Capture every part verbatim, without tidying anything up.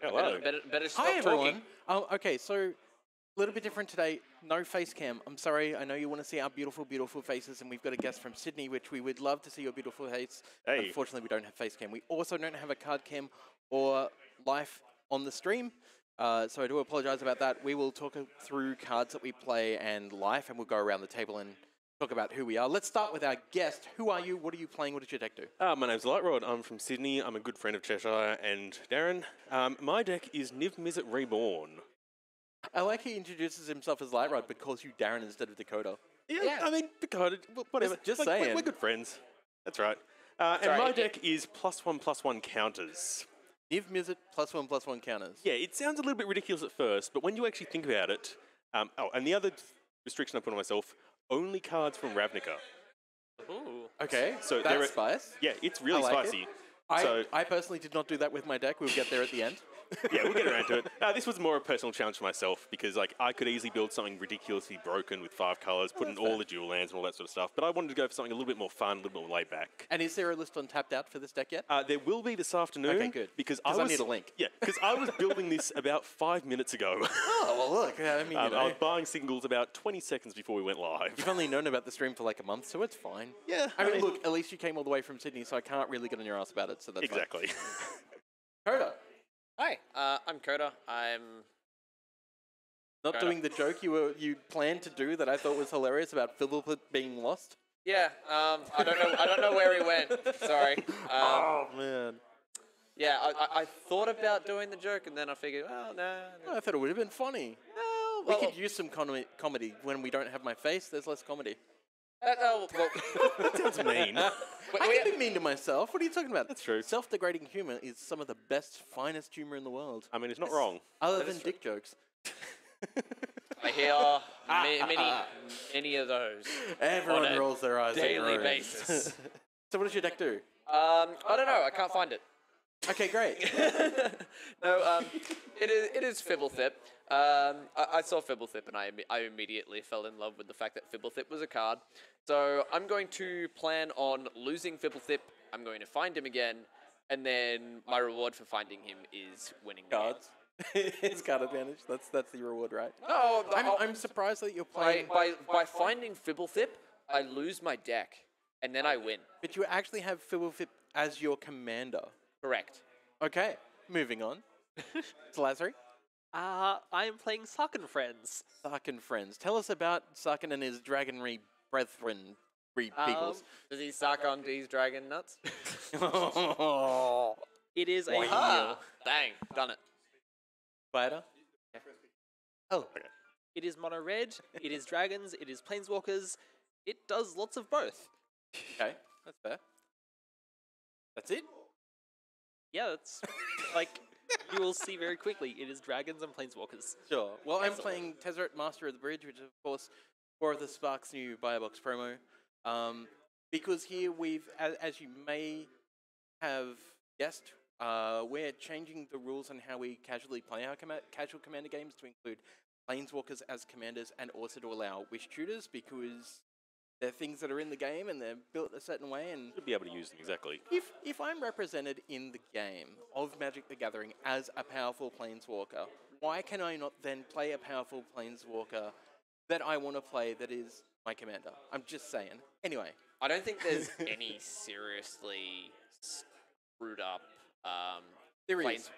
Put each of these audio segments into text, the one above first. Hello. Better, better, better Hi, everyone. Oh, okay, so a little bit different today. No face cam. I'm sorry. I know you want to see our beautiful, beautiful faces, and we've got a guest from Sydney, which we would love to see your beautiful face. Hey. Unfortunately, we don't have face cam. We also don't have a card cam or live on the stream. Uh, so I do apologize about that. We will talk through cards that we play and life, and we'll go around the table and talk about who we are. Let's start with our guest. Who are you? What are you playing? What does your deck do? Uh, my name's Lightrod. I'm from Sydney. I'm a good friend of Cheshire and Darren. Um, my deck is Niv-Mizzet Reborn. I like he introduces himself as Lightrod, but calls you Darren instead of Dakota. Yeah, yeah. I mean, Dakota, whatever. Just, just like, saying. We're, we're good friends. That's right. Uh, That's and right. my deck is plus one, plus one counters. Niv-Mizzet plus one, plus one counters. Yeah, it sounds a little bit ridiculous at first, but when you actually think about it... Um, oh, and the other restriction I put on myself, only cards from Ravnica. Ooh. Okay, so that's are, spice. Yeah, it's really like spicy. It. I, so, I personally did not do that with my deck. We'll get there at the end. Yeah, we'll get around to it. Uh, this was more a personal challenge for myself, because like I could easily build something ridiculously broken with five colours, put oh, in all fair. the dual lands and all that sort of stuff, but I wanted to go for something a little bit more fun, a little more laid back. And is there a list on Tapped Out for this deck yet? Uh, there will be this afternoon. Okay, good. Because I, was, I need a link. Yeah, because I was building this about five minutes ago. Oh, well, look. I mean, um, you know. I was buying singles about twenty seconds before we went live. You've only known about the stream for like a month, so it's fine. Yeah. I, I mean, mean, look, at least you came all the way from Sydney, so I can't really get on your ass about it, so that's exactly. fine. Exactly. Koda. Hi, uh, I'm Coda. I'm not Coda. doing the joke you were you planned to do that I thought was hilarious about Fblthp being lost. Yeah, um, I don't know. I don't know where he went. Sorry. Um, oh man. Yeah, I, I thought about doing the joke, and then I figured, oh no. no. I thought it would have been funny. No, well, we could use some com comedy when we don't have my face. There's less comedy. Uh, oh, well. That sounds mean. Wait, I can be mean to myself. What are you talking about? That's true. Self-degrading humour is some of the best, finest humour in the world. I mean, it's not wrong. Other than dick jokes. I hear ah, ma many, ah. many of those. Everyone rolls their eyes on a daily basis. So what does your deck do? Um, I don't know. I can't find it. Okay, great. No, um, it is it is Fblthp. Um, I, I saw Fblthp and I I immediately fell in love with the fact that Fblthp was a card. So I'm going to plan on losing Fblthp. I'm going to find him again, and then my reward for finding him is winning cards. It's card advantage. That's that's the reward, right? No, I'm I'm surprised that you're playing by by, by finding Fblthp. I lose my deck, and then I win. But you actually have Fblthp as your commander. Correct. Okay, moving on. Silasary? Uh, I'm playing Sarkhan Friends. Sarkhan Friends. Tell us about Sarkhan and his dragonry brethren. Um, does he suck on these dragon nuts? It is wow. a ah, dang, done it. Spider? Yeah. Oh. Okay. It is mono red, it is dragons, it is planeswalkers. It does lots of both. Okay, that's fair. That's it? Yeah, that's like you will see very quickly. It is dragons and planeswalkers. Sure. Well, I'm playing Tezzeret Master of the Bridge, which is of course War of the Sparks' new Buy Box promo. Um, because here we've, as, as you may have guessed, uh, we're changing the rules on how we casually play our com casual commander games to include planeswalkers as commanders and also to allow wish tutors because. They're things that are in the game and they're built a certain way and... You'll be able to use them, exactly. If, if I'm represented in the game of Magic the Gathering as a powerful planeswalker, why can I not then play a powerful planeswalker that I want to play that is my commander? I'm just saying. Anyway. I don't think there's any seriously screwed up... Um, there is.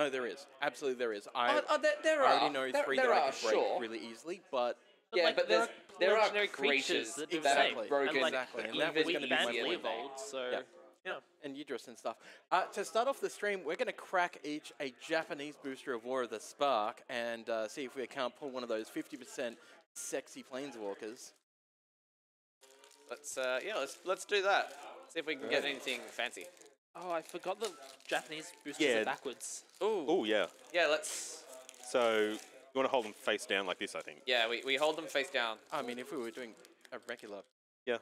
No, there is. Absolutely there is. I, uh, uh, there, there I already are. know three there, there that are, I can break sure. really easily, but... But yeah, like but there are, there are creatures, creatures that, exactly. that are broken. And like, exactly. And that was going to be my Leovold, so... Yeah. yeah. And Yidris and stuff. Uh, to start off the stream, we're going to crack each a Japanese booster of War of the Spark and uh, see if we can't pull one of those fifty percent sexy planeswalkers. Let's, uh, yeah, let's, let's do that. See if we can right. get anything fancy. Oh, I forgot the Japanese boosters yeah. are backwards. Ooh. Ooh, yeah. Yeah, let's... So... You want to hold them face down like this, I think. Yeah, we, we hold them face down. I mean, if we were doing a regular... Yeah.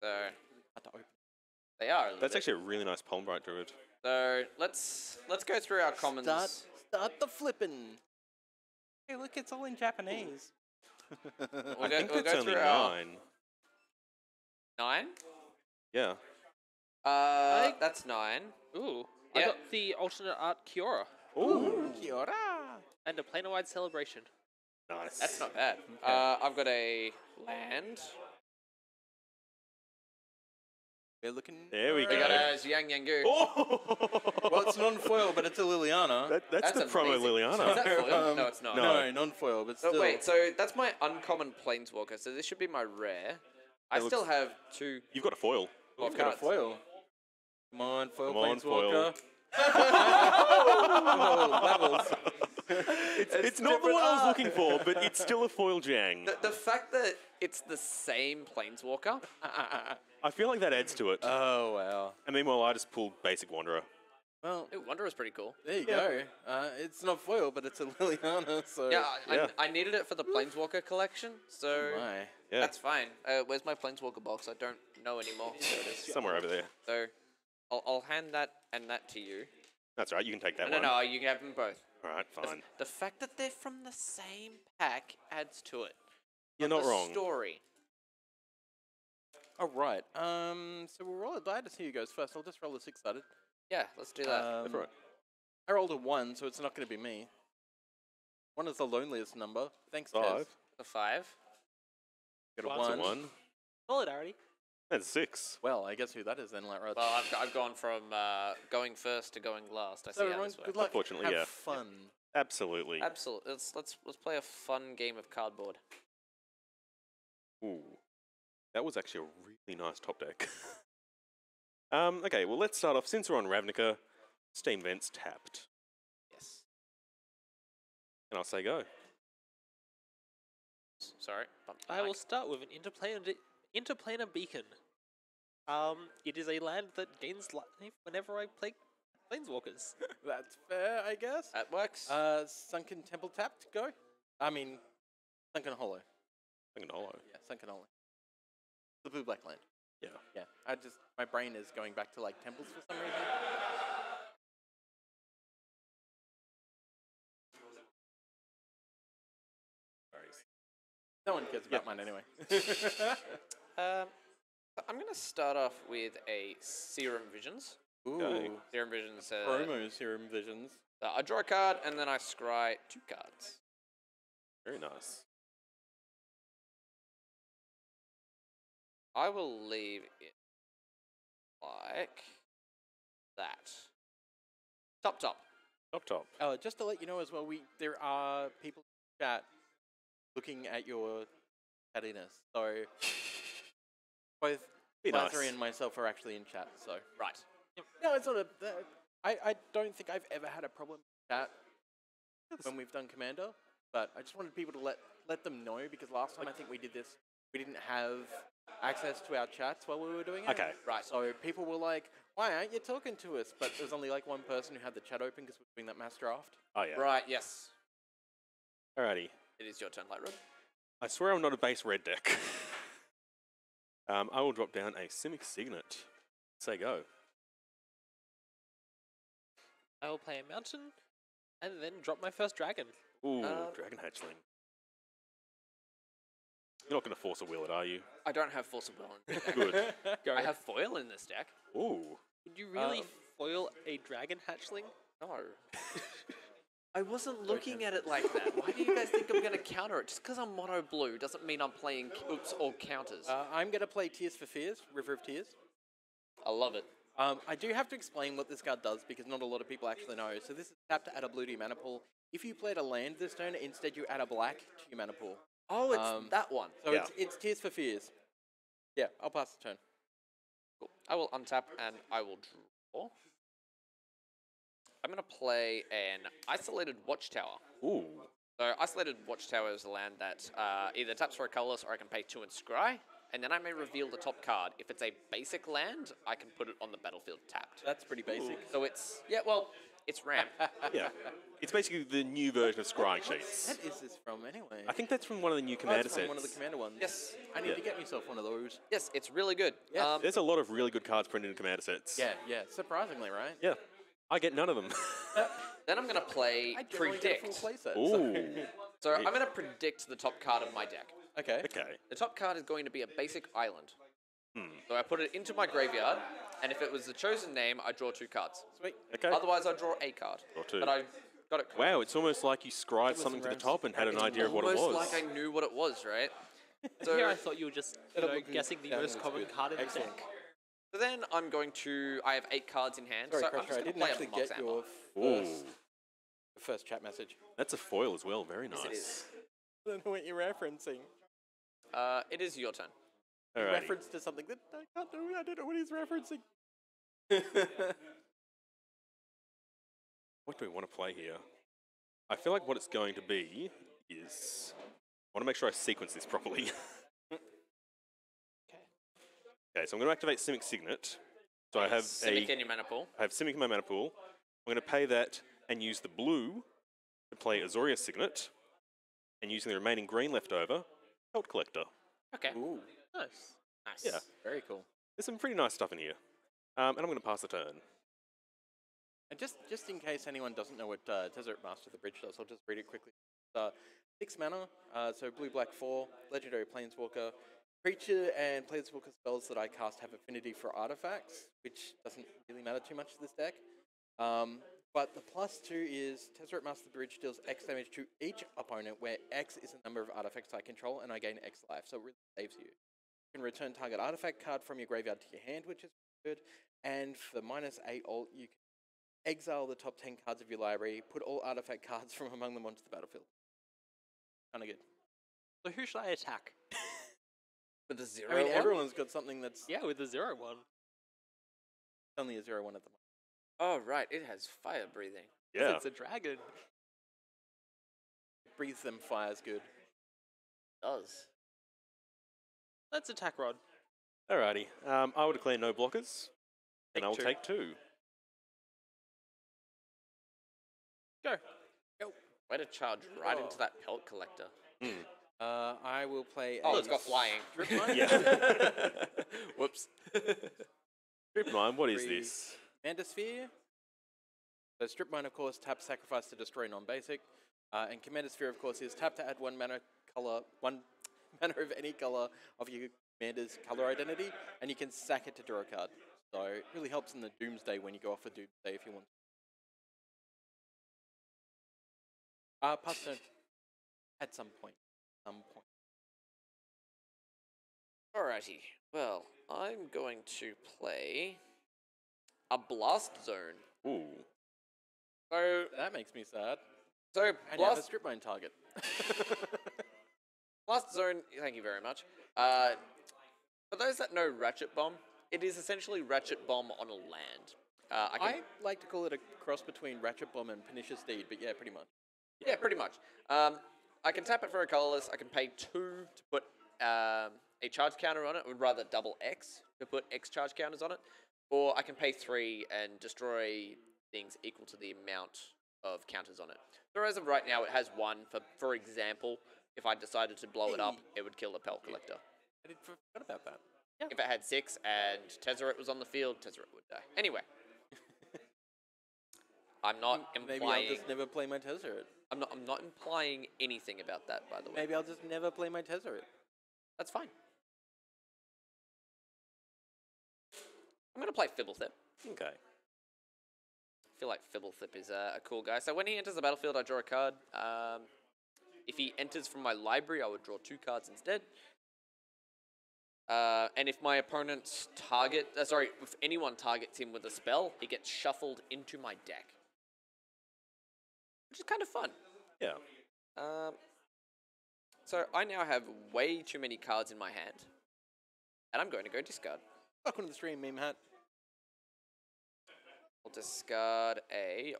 So... They are a little That's bit. actually a really nice Palm Bright Druid. So, let's let's go through our commons. Start, start the flippin'. Hey, look, it's all in Japanese. we'll I go, think we'll that's only nine. Nine? Yeah. Uh, I... That's nine. Ooh. I yeah. got the alternate art Kiora. Ooh, Kiora! And a planar-wide celebration. Nice. That's not bad. Okay. Uh, I've got a land. We're looking. There we go. We got a Jiang Yanggu. Oh! Well, it's non-foil, but it's a Liliana. That, that's, that's the promo Liliana. Is that foil? Um, no, it's not. No, non-foil, but still. Oh, wait, so that's my uncommon Planeswalker, so this should be my rare. I it still looks... have two... You've got a foil. Oh, I've got a foil. Come on, foil Come on, Planeswalker. Foil. oh, it's it's, it's not the one art. I was looking for, but it's still a foil Jiang. The, the fact that it's the same Planeswalker... I feel like that adds to it. Oh, wow. And meanwhile, I just pulled Basic Wanderer. Well, Ooh, Wanderer's pretty cool. There you yeah. go. Uh, it's not foil, but it's a Liliana, so... Yeah, I, yeah. I, I needed it for the Planeswalker collection, so oh my. Yeah. that's fine. Uh, where's my Planeswalker box? I don't know anymore. So it is. Somewhere over there. So, I'll, I'll hand that and that to you. That's right, you can take that no, one. No, no, you can have them both. All right, fine. The, the fact that they're from the same pack adds to it. You're not, not wrong. Story. All right. Um, so we'll roll a die to see who goes first. I'll just roll a six-sided. Yeah, let's do that. Um, right. I rolled a one, so it's not going to be me. One is the loneliest number. Thanks, Five. Tez. A five. Got a one. one. Solidarity. That's six. Well, I guess who that is then, Lightrod. Well, I've, I've gone from uh, going first to going last. I so see how this works. Good luck. Unfortunately, Have yeah. fun. Yeah. Absolutely. Absolutely. Let's, let's, let's play a fun game of cardboard. Ooh. That was actually a really nice top deck. um, okay, well, let's start off. Since we're on Ravnica, Steam Vents tapped. Yes. And I'll say go. S sorry. I mic. will start with an interplanar, interplanar beacon. Um, it is a land that gains life whenever I play Planeswalkers. That's fair, I guess. That works. Uh, Sunken Temple tapped, go. I mean, Sunken Hollow. Sunken Hollow. Yeah, Sunken Hollow. The blue black land. Yeah. Yeah. I just, my brain is going back to like temples for some reason. No one cares about yep. mine anyway. um, I'm going to start off with a Serum Visions. Ooh. Okay. Serum Visions. Uh, Promo Serum Visions. Uh, I draw a card and then I scry two cards. Very nice. I will leave it like that. Top, top. Top, top. Uh, just to let you know as well, we there are people in the chat looking at your cattiness. So both Lazary nice. and myself are actually in chat. So Right. Yep. No, it's not a... Uh, I, I don't think I've ever had a problem with chat yes. when we've done Commander, but I just wanted people to let, let them know because last time like, I think we did this, we didn't have... access to our chats while we were doing it. Okay. Right. So people were like, why aren't you talking to us? But there was only like one person who had the chat open because we were doing that mass draft. Oh, yeah. Right, yes. Alrighty. It is your turn, Lightrod. I swear I'm not a base red deck. um, I will drop down a Simic Signet. Say go. I will play a mountain and then drop my first dragon. Ooh, um, Dragon Hatchling. You're not going to force a wheel it, are you? I don't have force of will. Good. Go. I have foil in this deck. Ooh. Would you really um, foil a dragon hatchling? No. I wasn't looking okay. at it like that. Why do you guys think I'm going to counter it? Just because I'm mono blue doesn't mean I'm playing oops or counters. Uh, I'm going to play Tears for Fears, River of Tears. I love it. Um, I do have to explain what this card does because not a lot of people actually know. So this is tapped to add a blue to your mana pool. If you played a land this turn, instead you add a black to your mana pool. Oh, it's um, that one. So yeah. it's, it's Tears for Fears. Yeah, I'll pass the turn. Cool. I will untap and I will draw. I'm going to play an Isolated Watchtower. Ooh. So Isolated Watchtower is a land that uh, either taps for a colorless or I can pay two and scry. And then I may reveal the top card. If it's a basic land, I can put it on the battlefield tapped. That's pretty basic. Ooh. So it's, yeah, well... It's RAM. yeah. It's basically the new version of Scrying Sheets. What is this from, anyway? I think that's from one of the new Commander oh, it's from sets. One of the Commander ones. Yes. I need yeah. to get myself one of those. Yes, it's really good. Yes. Um, There's a lot of really good cards printed in Commander sets. Yeah, yeah. Surprisingly, right? Yeah. I get none of them. uh, then I'm going to play I Predict. Get a full play set, Ooh. So, so I'm going to predict the top card of my deck. Okay. Okay. The top card is going to be a basic island. Hmm. So I put it into my graveyard, and if it was the chosen name, I draw two cards. Sweet. Okay. Otherwise, I draw a card. Or two. But I got it. Wow, it's almost like you scribed something to the top and had an idea of what it was. Almost like I knew what it was, right? So here I thought you were just you know, guessing the most common card in the deck. So then I'm going to. I have eight cards in hand. Sorry, so Crusher, I'm just I didn't play actually get your first, first chat message. That's a foil as well. Very nice. Yes, it is. I don't know what you're referencing. Uh, it is your turn. Alrighty. Reference to something that I can't do. I don't know what he's referencing. What do we want to play here? I feel like what it's going to be is. I want to make sure I sequence this properly. Okay. Okay, so I'm going to activate Simic Signet. So okay, I have Simic a, in your mana pool. I have Simic in my mana pool. I'm going to pay that and use the blue to play Azorius Signet, and using the remaining green left over, Pelt Collector. Okay. Ooh. Nice. Nice. Yeah. Very cool. There's some pretty nice stuff in here, um, and I'm going to pass the turn. And just just in case anyone doesn't know what uh, Tezzeret Master of the Bridge does, I'll just read it quickly. Uh, Six mana, uh, so blue, black, four, legendary planeswalker. Creature and planeswalker spells that I cast have affinity for artifacts, which doesn't really matter too much to this deck. Um, but the plus two is Tezzeret Master of the Bridge deals X damage to each opponent, where X is the number of artifacts I control, and I gain X life, so it really saves you. You can return target artifact card from your graveyard to your hand, which is good. And for minus eight alt, you can exile the top ten cards of your library, put all artifact cards from among them onto the battlefield. Kinda good. So who should I attack? With the zero one? I mean, one? Everyone's got something that's... Yeah, with the zero one. It's only a zero one at the moment. Oh, right. It has fire breathing. Yeah. It's a dragon. It breathes them fires good. It does. Let's attack Rod. Alrighty. Um, I will declare no blockers. Take and I will take two. Go. Way to charge right oh. into that Pelt Collector. Mm. Uh, I will play. Oh, it's got flying. Whoops. Strip mine. What is this? Commandosphere. So strip mine, of course, tap sacrifice to destroy non-basic, uh, and Commandosphere, of course, is tap to add one mana color, one mana of any color of your commander's color identity, and you can sack it to draw a card. So it really helps in the Doomsday when you go off for Doomsday if you want. Uh, pass turn. At some point. Some point. Alrighty. Well, I'm going to play a Blast Zone. Ooh. So that makes me sad. So and blast have a strip mine target. Blast Zone. Thank you very much. Uh, for those that know Ratchet Bomb, it is essentially Ratchet Bomb on a land. Uh, I, can I like to call it a cross between Ratchet Bomb and Pernicious Deed, but yeah, pretty much. Yeah, pretty much. Um, I can tap it for a colorless. I can pay two to put um, a charge counter on it, or rather double X to put X charge counters on it. Or I can pay three and destroy things equal to the amount of counters on it. So as of right now, it has one. For for example, if I decided to blow it up, it would kill the Pelt Collector. I did forgot about that. Yeah. If it had six and Tezzeret was on the field, Tezzeret would die. Anyway. I'm not implying... Maybe I'll just never play my Tezzeret. I'm not, I'm not implying anything about that, by the way. Maybe I'll just never play my Tezzeret. That's fine. I'm going to play Fblthp. Okay. I feel like Fblthp is uh, a cool guy. So when he enters the battlefield, I draw a card. Um, if he enters from my library, I would draw two cards instead. Uh, and if my opponent's target... Uh, sorry, if anyone targets him with a spell, he gets shuffled into my deck. Which is kind of fun. Yeah. Um, so I now have way too many cards in my hand. And I'm going to go discard. Welcome to the stream, meme hat. I'll discard a...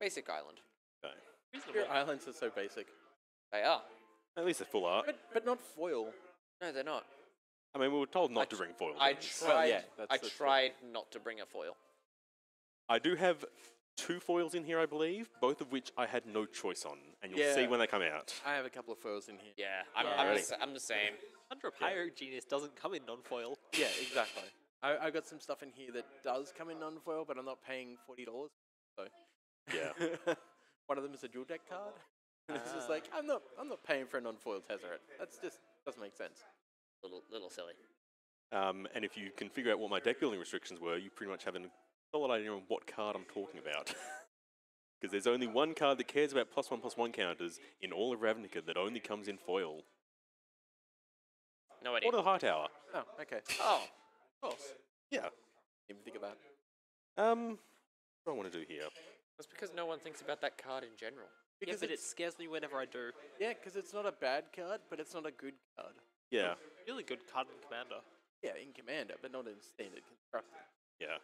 basic island. Okay. Your islands are so basic. They are. At least they're full art. But, but not foil. No, they're not. I mean, we were told not I to bring foil. I things. tried, well, yeah, that's, I that's tried cool. not to bring a foil. I do have two foils in here, I believe, both of which I had no choice on, and you'll yeah. see when they come out. I have a couple of foils in here. Yeah, I'm, yeah, I'm, the, I'm the same. Under yeah. Pyro Genius doesn't come in non-foil. Yeah, exactly. I, I got some stuff in here that does come in non-foil, but I'm not paying forty dollars. So. Yeah. One of them is a dual deck card. And it's uh. just like, I'm not, I'm not paying for a non-foil Tezzeret. That's just, doesn't make sense. Little, little silly. Um, and if you can figure out what my deck building restrictions were, you pretty much have a solid idea on what card I'm talking about. Because there's only one card that cares about plus one plus one counters in all of Ravnica that only comes in foil. No idea. Or the High Tower. Oh, okay. Oh, of course. Yeah. Even think about it. Um, what do I want to do here? That's because no one thinks about that card in general. Because yeah, but it scares me whenever I do. Yeah, because it's not a bad card, but it's not a good card. Yeah. It's a really good card in Commander. Yeah, in Commander, but not in Standard Constructed. Yeah.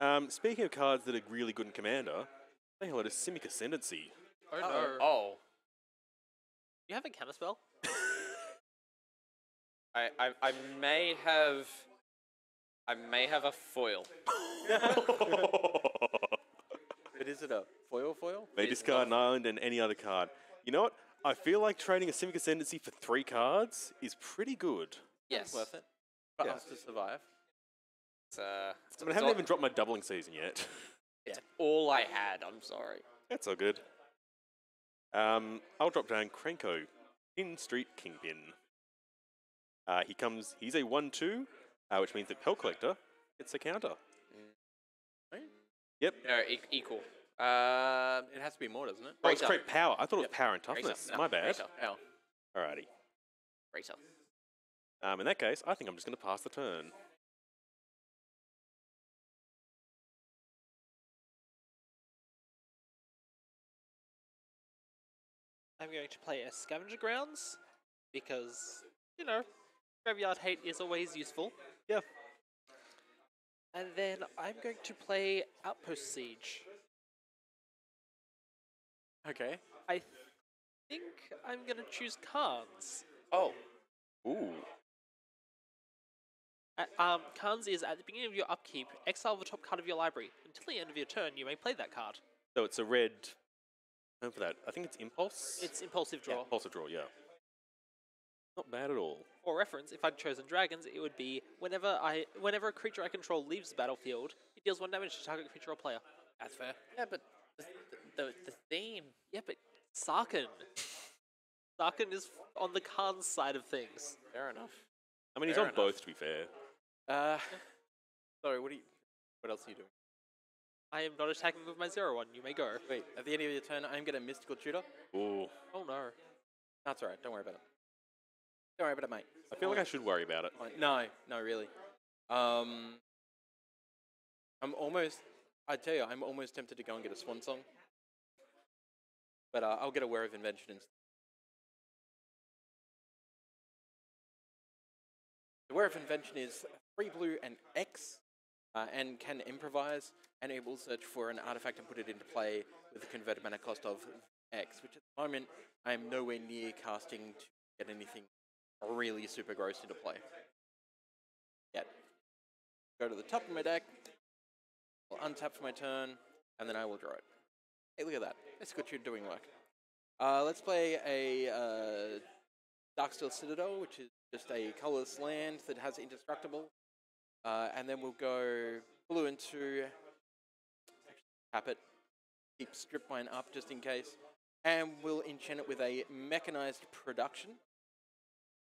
Um, speaking of cards that are really good in Commander, say hello to Simic Ascendancy. Oh, no. Uh-oh. Oh. You have a counterspell? I, I, I may have... I may have a foil. But is it a foil foil? They discard an island and any other card. You know what? I feel like trading a Simic Ascendancy for three cards is pretty good. Yes. That's worth it. For yeah. us to survive. It's, uh, it's I, mean, I haven't even dropped my doubling season yet. It's yeah. all I had, I'm sorry. That's all good. Um, I'll drop down Krenko in Street Kingpin. Uh, he comes, he's a one two, uh, which means that Pell Collector gets a counter. Mm. Right? Yep. No, e equal. Uh, it has to be more, doesn't it? Oh, it's great power. I thought yep. it was power and toughness. No, my bad. Ow. Alrighty. Racer. Um, in that case, I think I'm just going to pass the turn. I'm going to play a Scavenger Grounds, because, you know, graveyard hate is always useful. Yeah. And then I'm going to play Outpost Siege. Okay. I th think I'm going to choose Karn's. Oh. Ooh. Uh, um, Karn's is at the beginning of your upkeep, exile the top card of your library. Until the end of your turn, you may play that card. So it's a red... for that. I think it's Impulse? It's Impulsive Draw. Yeah, impulsive Draw, yeah. Not bad at all. For reference, if I'd chosen Dragons, it would be whenever I, whenever a creature I control leaves the battlefield, it deals one damage to target creature or player. That's fair. Yeah, but the, the, the theme. Yeah, but Sarkhan. Sarkhan is on the Khan's side of things. Fair enough. I mean, fair he's on enough. both, to be fair. Uh, sorry, what, are you, what else are you doing? I am not attacking with my zero one. You may go. Wait, at the end of your turn, I'm going to Mystical Tutor. Ooh. Oh, no. That's all right. Don't worry about it. Don't worry about it, mate. I feel oh. like I should worry about it. No, no, really. Um, I'm almost... I tell you, I'm almost tempted to go and get a Swan Song. But uh, I'll get a Ware of Invention instead. The Ware of Invention is three blue and X. Uh, and can improvise, and it will search for an artifact and put it into play with a converted mana cost of X, which at the moment I am nowhere near casting to get anything really super gross into play. Yet. Go to the top of my deck, I'll untap for my turn, and then I will draw it. Hey, look at that. That's good, you're doing work. Uh, let's play a uh, Darksteel Citadel, which is just a colorless land that has Indestructible. Uh, and then we'll go blue into tap it, keep strip mine up just in case, and we'll enchant it with a Mechanized Production.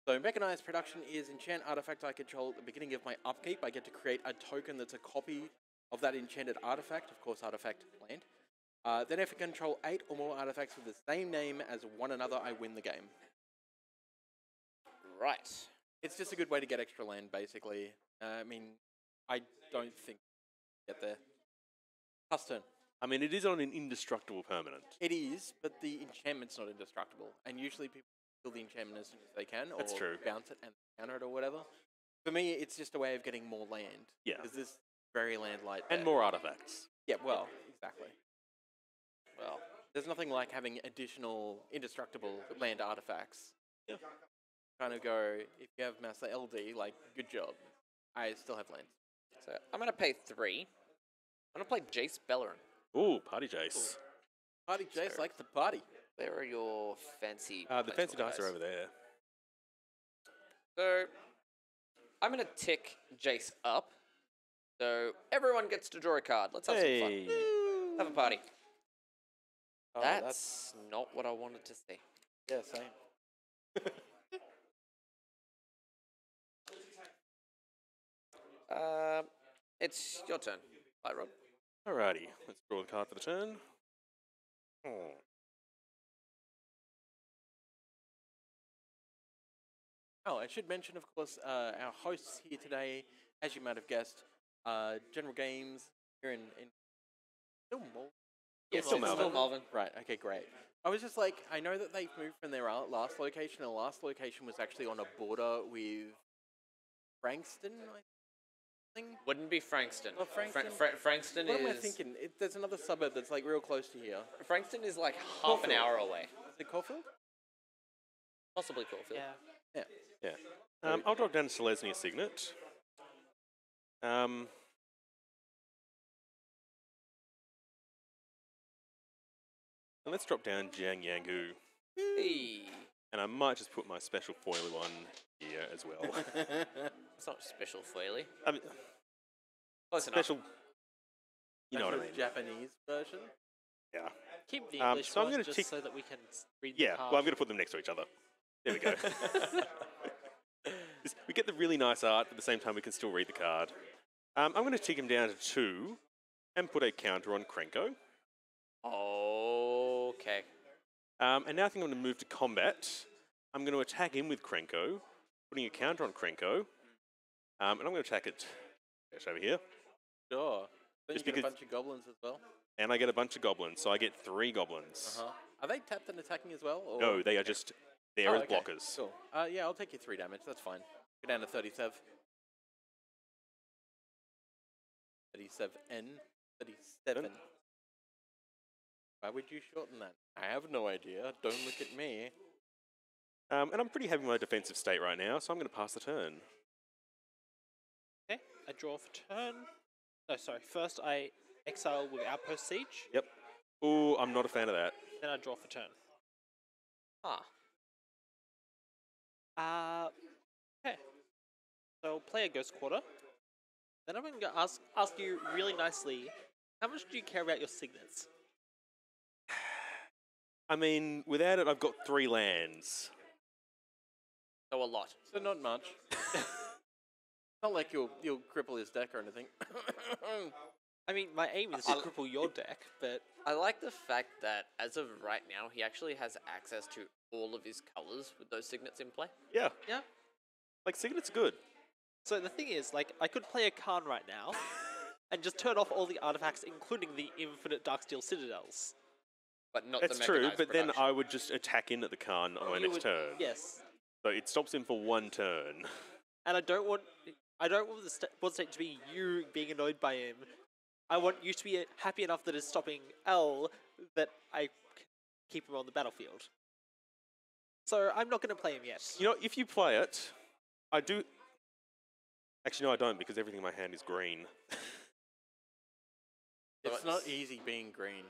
So Mechanized Production is enchant artifact I control at the beginning of my upkeep. I get to create a token that's a copy of that enchanted artifact, of course artifact land. Uh, then if I control eight or more artifacts with the same name as one another, I win the game. Right. It's just a good way to get extra land, basically. Uh, I mean, I don't think we get there. Pass turn. I mean, it is on an indestructible permanent. It is, but the enchantment's not indestructible. And usually people kill the enchantment as soon as they can. Or That's true. bounce it and counter it or whatever. For me, it's just a way of getting more land. Yeah. Because this very land light there. And more artifacts. Yeah, well, exactly. Well, there's nothing like having additional indestructible land artifacts. Yeah. Kind of go, if you have Master L D, like, good job. I still have lands. So, I'm going to pay three. I'm going to play Jace Beleren. Ooh, Party Jace. Ooh. Party Jace so, likes to party. Where are your fancy... Uh, the fancy dice guys? Are over there. So, I'm going to tick Jace up. So, everyone gets to draw a card. Let's have hey. some fun. Ooh. Have a party. Oh, that's, that's not what I wanted to see. Yeah, same. Uh, it's your turn, Lightrod. Alrighty, let's draw the card for the turn. Oh. Oh, I should mention, of course, uh, our hosts here today, as you might have guessed, uh, General Games here in, in still Malvern. Yeah, still Malvern. Malvern. Right. Okay. Great. I was just like, I know that they've moved from their last location. The last location was actually on a border with Frankston. I think. Wouldn't be Frankston. Well, Frankston, Fra Fra Frankston what is. What am I thinking? It, there's another suburb that's like real close to here. Frankston is like half Caulfield. an hour away. Is it Caulfield? Possibly Caulfield. Yeah. Yeah. Yeah. Um, I'll drop down to Selesnya Signet. Um. And let's drop down Jiang Yanggu. Hey. And I might just put my special foily one here as well. It's not special foily. I mean, close special, enough. You know what I mean. Japanese version? Yeah. Keep the English um, so ones I'm just so that we can read yeah, the Yeah, well, I'm going to put them next to each other. There we go. We get the really nice art, but at the same time we can still read the card. Um, I'm going to tick him down to two and put a counter on Krenko. Okay. Um, and now I think I'm going to move to combat. I'm going to attack him with Krenko, putting a counter on Krenko. Um, and I'm going to attack it over here. Sure. Then Just you get because a bunch of goblins as well. And I get a bunch of goblins, so I get three goblins. Uh-huh. Are they tapped and attacking as well? Or? No, they are just there oh, as okay. blockers. Cool. Uh, yeah, I'll take you three damage. That's fine. Go down to thirty-seven. thirty-seven N. thirty-seven. Why would you shorten that? I have no idea. Don't look at me. Um, and I'm pretty happy with my defensive state right now, so I'm going to pass the turn. Okay, I draw for turn. No, sorry. First, I exile with Outpost Siege. Yep. Ooh, I'm not a fan of that. Then I draw for turn. Ah. Uh, okay. So, play a Ghost Quarter. Then I'm going to ask, ask you really nicely, how much do you care about your signets? I mean, without it, I've got three lands. So a lot. So not much. Not like you'll you'll cripple his deck or anything. I mean, my aim is to cripple your deck, but I like the fact that as of right now, he actually has access to all of his colors with those signets in play. Yeah. Yeah. Like signets are good. So the thing is, like, I could play a Karn right now, and just turn off all the artifacts, including the infinite Darksteel Citadels. But not That's the true, but production. Then I would just attack in at the Karn on my next would, turn. Yes. So it stops him for one turn. And I don't want, I don't want the st board state to be you being annoyed by him. I want you to be happy enough that it's stopping L that I keep him on the battlefield. So I'm not going to play him yet. You know, if you play it, I do. Actually, no, I don't because everything in my hand is green. It's so not easy being green.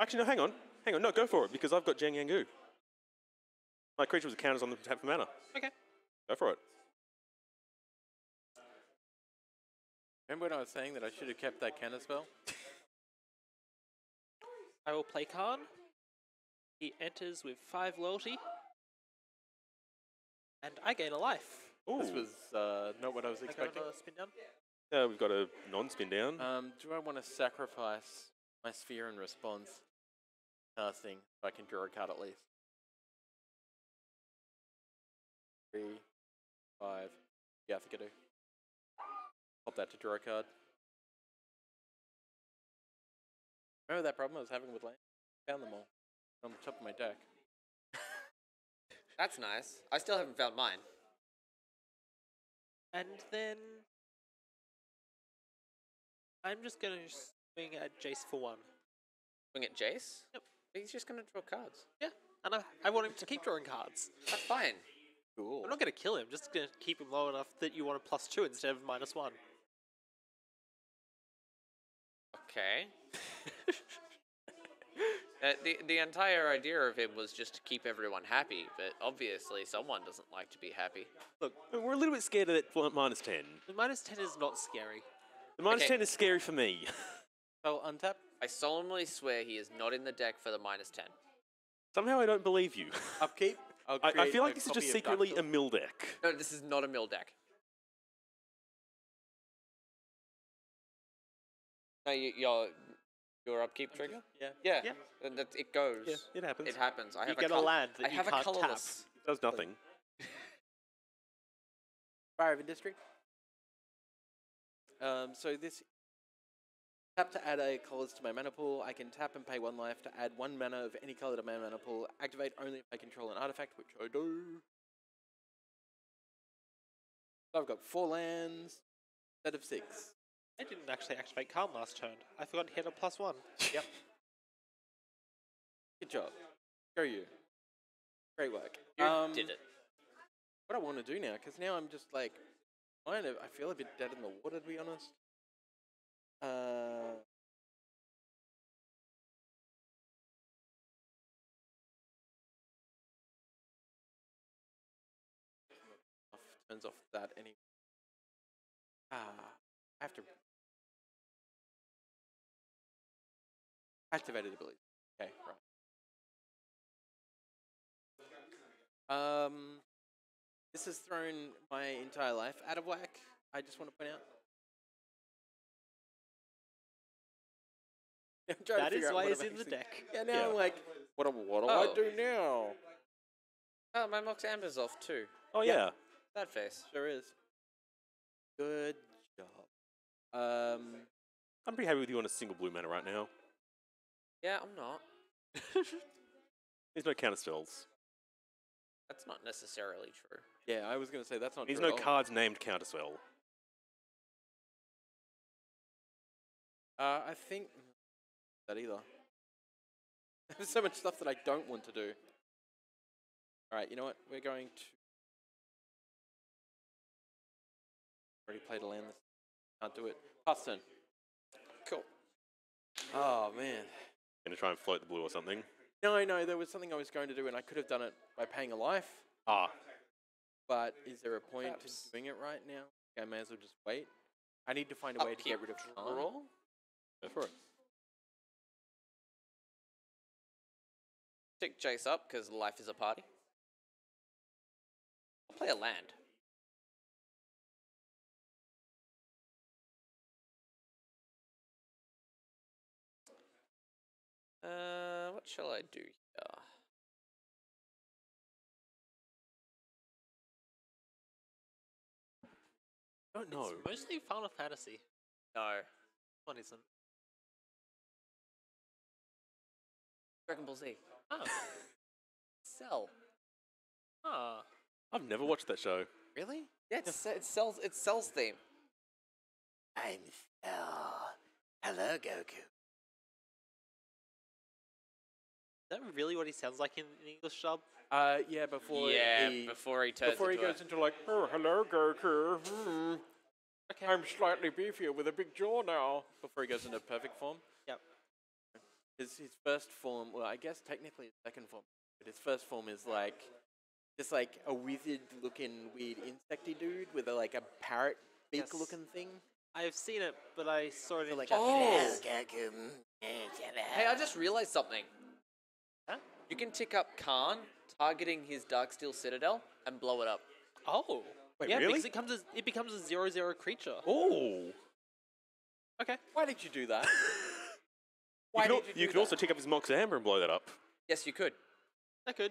Actually, no, hang on. Hang on, no, go for it, because I've got Jiang Yanggu. My creature was a counters on the tap for mana. Okay. Go for it. Remember when I was saying that I should have kept that counter spell? I will play Karn. He enters with five loyalty. And I gain a life. Ooh. This was uh, not what I was I expecting. Got a spin down? Yeah, uh, we've got a non-spin down. Um, do I want to sacrifice my sphere in response? Uh, thing, so I can draw a card at least. Three, five, yeah, I think I do. Pop that to draw a card. Remember that problem I was having with land? Found them all on the top of my deck. That's nice. I still haven't found mine. And then I'm just gonna swing at Jace for one. Swing at Jace? Yep. He's just going to draw cards. Yeah, and I, I want him to keep drawing cards. That's fine. Cool. I'm not going to kill him, just going to keep him low enough that you want a plus two instead of minus one. Okay. uh, the, the entire idea of him was just to keep everyone happy, but obviously someone doesn't like to be happy. Look, I mean, we're a little bit scared of that minus ten. The minus ten is not scary. The minus okay. ten is scary for me. Oh, untap. I solemnly swear he is not in the deck for the minus ten. Somehow I don't believe you. Upkeep? I, I feel like this is just secretly a mill deck. No, this is not a mill deck. No, you, your your upkeep trigger. Yeah. Yeah. yeah. yeah. That, it goes. Yeah, it happens. It happens. I have you a get a land that I you have can't a colorless. Tap. It does nothing. Fire of Industry. Um, so this tap to add a colors to my mana pool. I can tap and pay one life to add one mana of any color to my mana pool. Activate only if I control an artifact, which I do. So I've got four lands, set of six. I didn't actually activate Karn last turn. I forgot to hit a plus one. Yep. Good job. Go you. Great work. You um, did it. What I want to do now, because now I'm just like, kind of, I feel a bit dead in the water, to be honest. Uh, turns off that anyway. Ah, I have to activated ability. Okay, right. Um. This has thrown my entire life out of whack, I just want to point out. That is why it's in the deck. Yeah, now yeah. I'm like, what, a, what do oh. I do now? Oh, my Mox Amber's off too. Oh, yeah. yeah. That face. Sure is. Good job. Um, I'm pretty happy with you on a single blue mana right now. Yeah, I'm not. There's no counter spells. That's not necessarily true. Yeah, I was going to say that's not There's true. There's no cards named Counterspell. Uh, I think... That either. There's so much stuff that I don't want to do. Alright, you know what? We're going to... Already played a land. Can't do it. Pass turn. Cool. Oh, man. Going to try and float the blue or something? No, no, there was something I was going to do and I could have done it by paying a life. Ah. But is there a point Perhaps. to doing it right now? I may as well just wait. I need to find a Up way to get rid of Karn. Go for it. Tick Jace up, because life is a party. I'll play a land. Uh, what shall I do here? I don't know. It's mostly Final Fantasy. No. One isn't. Dragon Ball Z. Oh. Cell. Ah. Oh. I've never watched that show. Really? Yeah, it's, it's, Cell's, it's Cell's theme. I'm Cell. Hello, Goku. Is that really what he sounds like in an English dub? Uh, yeah, before yeah, he, before he turns before he goes a... into like, oh, hello, Goku. Mm. Okay. I'm slightly beefier with a big jaw now. Before he goes into perfect form. Yep. His his first form, well, I guess technically his second form, but his first form is like just like a wizard-looking weird insecty dude with a, like a parrot beak-looking yes. thing. I've seen it, but I saw it in like Japanese. Oh. Hey, I just realized something. You can tick up Karn, targeting his Darksteel Citadel, and blow it up. Oh. Wait, yeah, really? Because it, comes as, it becomes a zero zero creature. Oh. Okay. Why did you do that? Why you could, did you do You could that? also tick up his Mox Amber and blow that up. Yes, you could. I could.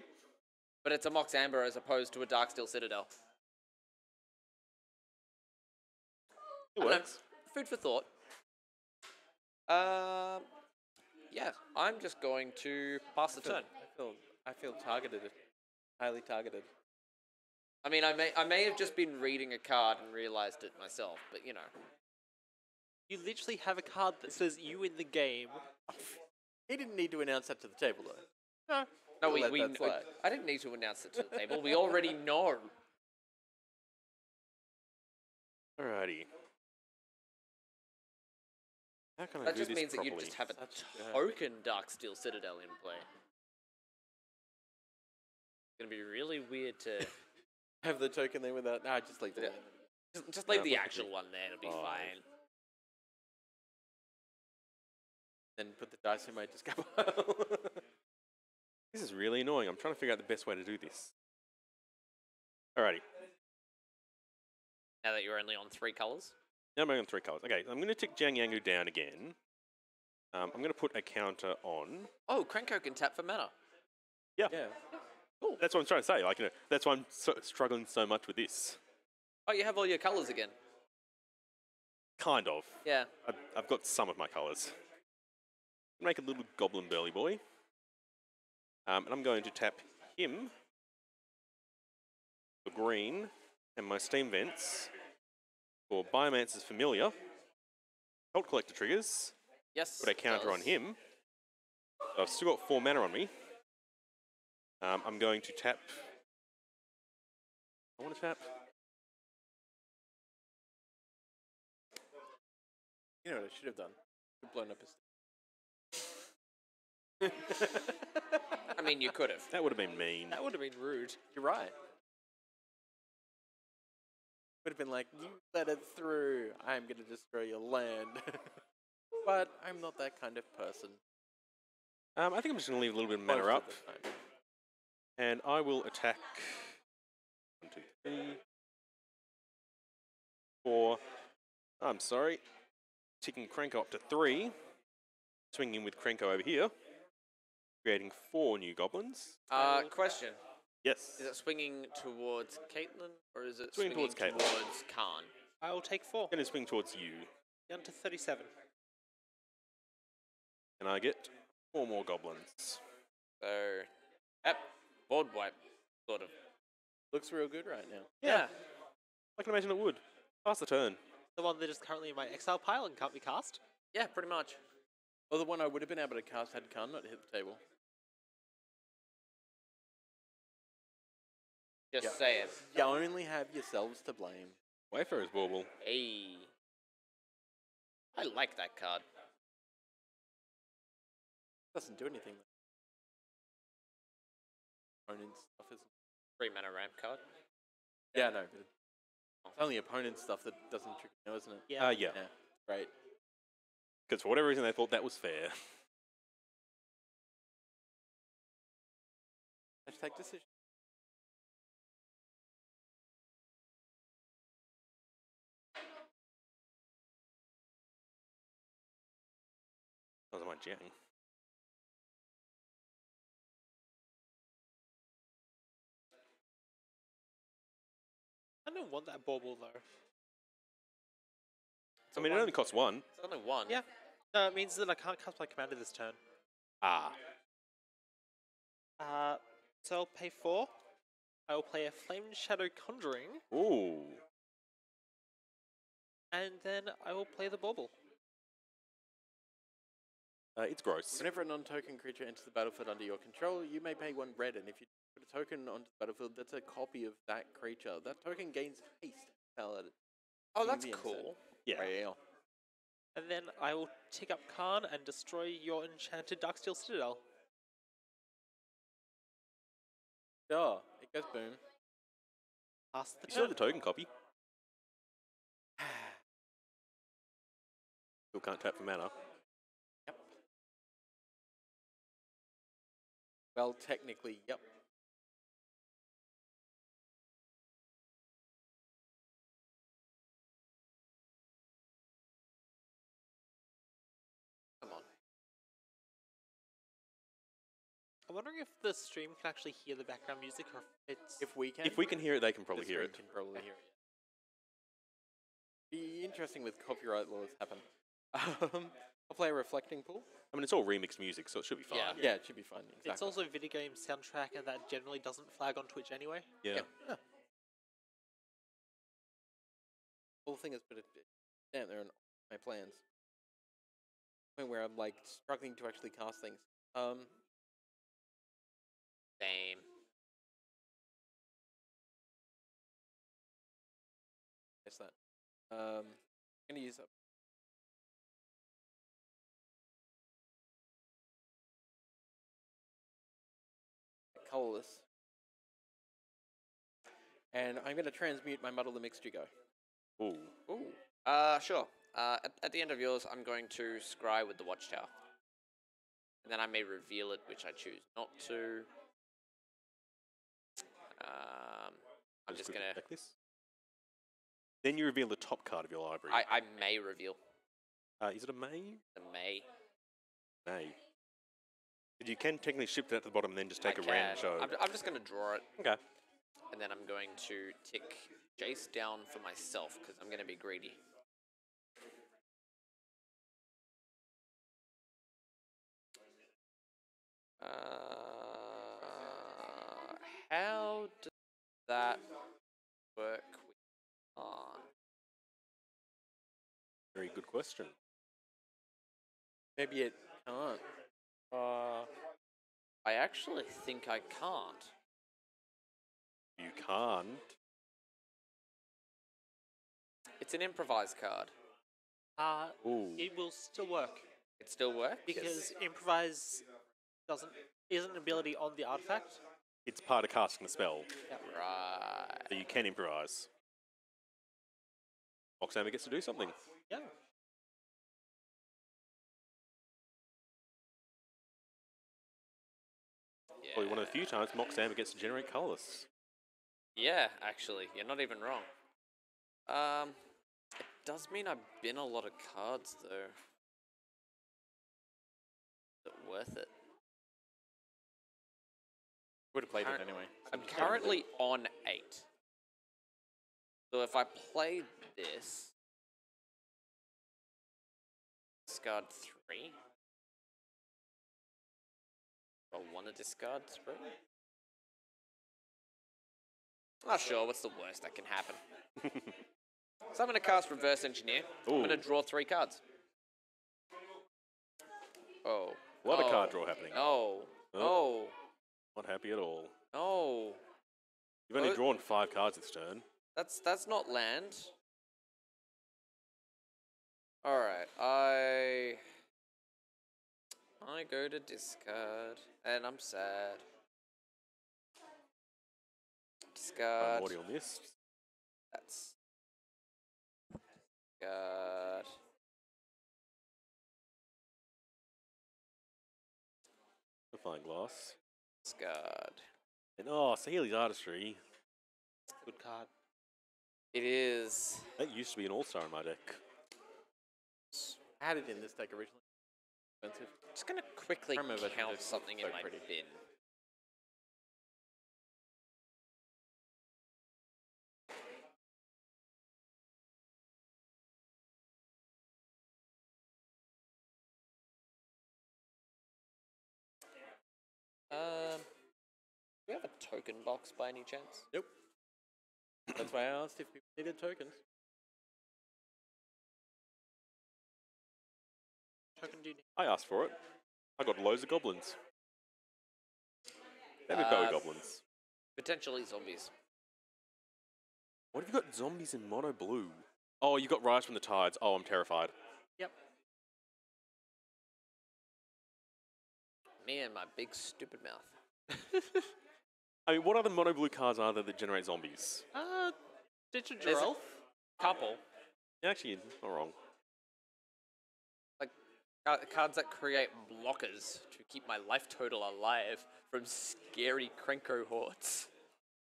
But it's a Mox Amber as opposed to a Darksteel Citadel. It works. Food for thought. Uh, yeah, I'm just going to pass the turn. I feel targeted, highly targeted. I mean, I may I may have just been reading a card and realized it myself, but you know. You literally have a card that says you win the game. He didn't need to announce that to the table, though. No. No, we, we, we I didn't need to announce it to the table. We already know. Alrighty. How can I that do just this means properly? That you just have a That's token Darksteel Citadel in play. It's gonna be really weird to have the token there without. No, just leave the yeah. just, just leave no, the actual it. one there. It'll be oh. fine. Then put the dice in my discover. This is really annoying. I'm trying to figure out the best way to do this. Alrighty. Now that you're only on three colors. Now I'm on three colors. Okay, I'm going to tick Jiang Yanggu down again. Um, I'm going to put a counter on. Oh, Krenko can tap for mana. Yeah. Yeah. Cool. That's what I'm trying to say. Like, you know, that's why I'm so struggling so much with this. Oh, you have all your colors again. Kind of. Yeah. I've, I've got some of my colors. Make a little goblin burly boy. Um, and I'm going to tap him for green and my steam vents for Biomancer's Familiar. Cult Collector triggers. Yes. Put a counter does. on him. So I've still got four mana on me. Um, I'm going to tap. I want to tap. You know what I should have done? I should have blown up his. I mean, you could have. That would have been mean. That would have been rude. You're right. Would have been like, you let it through. I'm going to destroy your land. But I'm not that kind of person. Um, I think I'm just going to leave a little bit of mana up. And I will attack. One, two, three, four. I'm sorry. Ticking Krenko up to three. Swinging with Krenko over here. Creating four new goblins. Uh, question. Yes. Is it swinging towards Caitlyn or is it swinging, swinging towards, towards Karn? I will take four. Going to swing towards you. Down to thirty-seven. And I get four more goblins. So, yep, board wipe, sort of. Looks real good right now. Yeah. yeah. I can imagine it would. Pass the turn. The one that is currently in my exile pile and can't be cast? Yeah, pretty much. Or the one I would have been able to cast had Karn not hit the table. Just yeah. say it. You only have yourselves to blame. Wayfarer's Bauble. Hey. I like that card. Doesn't do anything. Opponent's stuff is three mana ramp card. Yeah, yeah no. But it's only opponent stuff that doesn't trick you, isn't it? Yeah. Uh, yeah. yeah. Great. Because for whatever reason they thought that was fair. Hashtag decision. That was my jam. I don't want that bauble though. It's I mean, one. It only costs one. It's only one. Yeah. No, it means that I can't cast my commander this turn. Ah. Uh, so I'll pay four. I will play a Flame Shadow Conjuring. Ooh. And then I will play the bauble. Uh, it's gross. Whenever a non-token creature enters the battlefield under your control, you may pay one red, and if you put a token onto the battlefield that's a copy of that creature, that token gains haste. Oh, that's cool. Yeah. Real. And then I will tick up Karn and destroy your enchanted Darksteel Citadel. Oh, it goes boom. Pass the you turn. Saw the token copy. Still can't tap for mana. Yep. Well, technically, yep. I'm wondering if the stream can actually hear the background music, or if it's... If we can? If we can hear it, they can probably hear it. Can probably hear it. Be interesting with copyright laws happen. Um, I'll play a Reflecting Pool. I mean, it's all remixed music, so it should be fine. Yeah, yeah it should be fine. Exactly. It's also a video game soundtrack, and that generally doesn't flag on Twitch anyway. Yeah. yeah. yeah. The whole thing is, but it, damn, they're in my plans. The point where I'm, like, struggling to actually cast things. Um... Same. It's that. Um, I'm gonna use up. Colorless. And I'm gonna transmute my Muddle the Mixed Jigo. Ooh. Ooh. Uh, sure. Uh, at, at the end of yours, I'm going to scry with the Watchtower. And then I may reveal it, which I choose not to. Um, I'm just, just gonna. Like this. Then you reveal the top card of your library. I, I may reveal. Uh, is it a may? A may. May. You can technically ship that to the bottom and then just take I a can. random show. I'm, I'm just going to draw it. Okay. And then I'm going to tick Jace down for myself because I'm going to be greedy. Uh, how does that work with Karn? Very good question. Maybe it can't. Uh, I actually think I can't. You can't? It's an improvised card. Uh, Ooh. It will still work. It still works? Because yes. improvise doesn't, isn't an ability on the artifact. It's part of casting the spell. Yep. Right. So you can improvise. Oxhammer gets to do something. Yeah. Yeah. Probably one of the few times Moxamba gets to generate colorless. Yeah, actually. You're not even wrong. Um, it does mean I bin a lot of cards, though. Is it worth it? Would have played Current, it anyway. So I'm currently on eight. So if I played this... Discard three... I want to discard spring. Not sure, what's the worst that can happen? So I'm going to cast Reverse Engineer. Ooh. I'm going to draw three cards. Oh. A lot oh. of card draw happening. Oh. Oh. Not happy at all. Oh. You've only oh. drawn five cards this turn. That's, that's not land. Alright, I... I go to discard, and I'm sad. Discard. Audio missed. That's. Discard. The fine glass. Discard. And oh, Sahili's Artistry. Good card. It is. That used to be an all-star in my deck. I had it in this deck originally. I'm just going to quickly count something so in my pretty. bin. Um, do we have a token box by any chance? Nope. That's why I asked if people needed tokens. I asked for it. I got loads of goblins. There we go, goblins. Potentially zombies. What have you got zombies in mono blue? Oh, you got Rise from the Tides. Oh, I'm terrified. Yep. Me and my big stupid mouth. I mean, what other mono blue cards are there that generate zombies? Uh, Ditch and Girelf. Couple. Actually, not wrong. Cards that create blockers to keep my life total alive from scary Krenko hordes.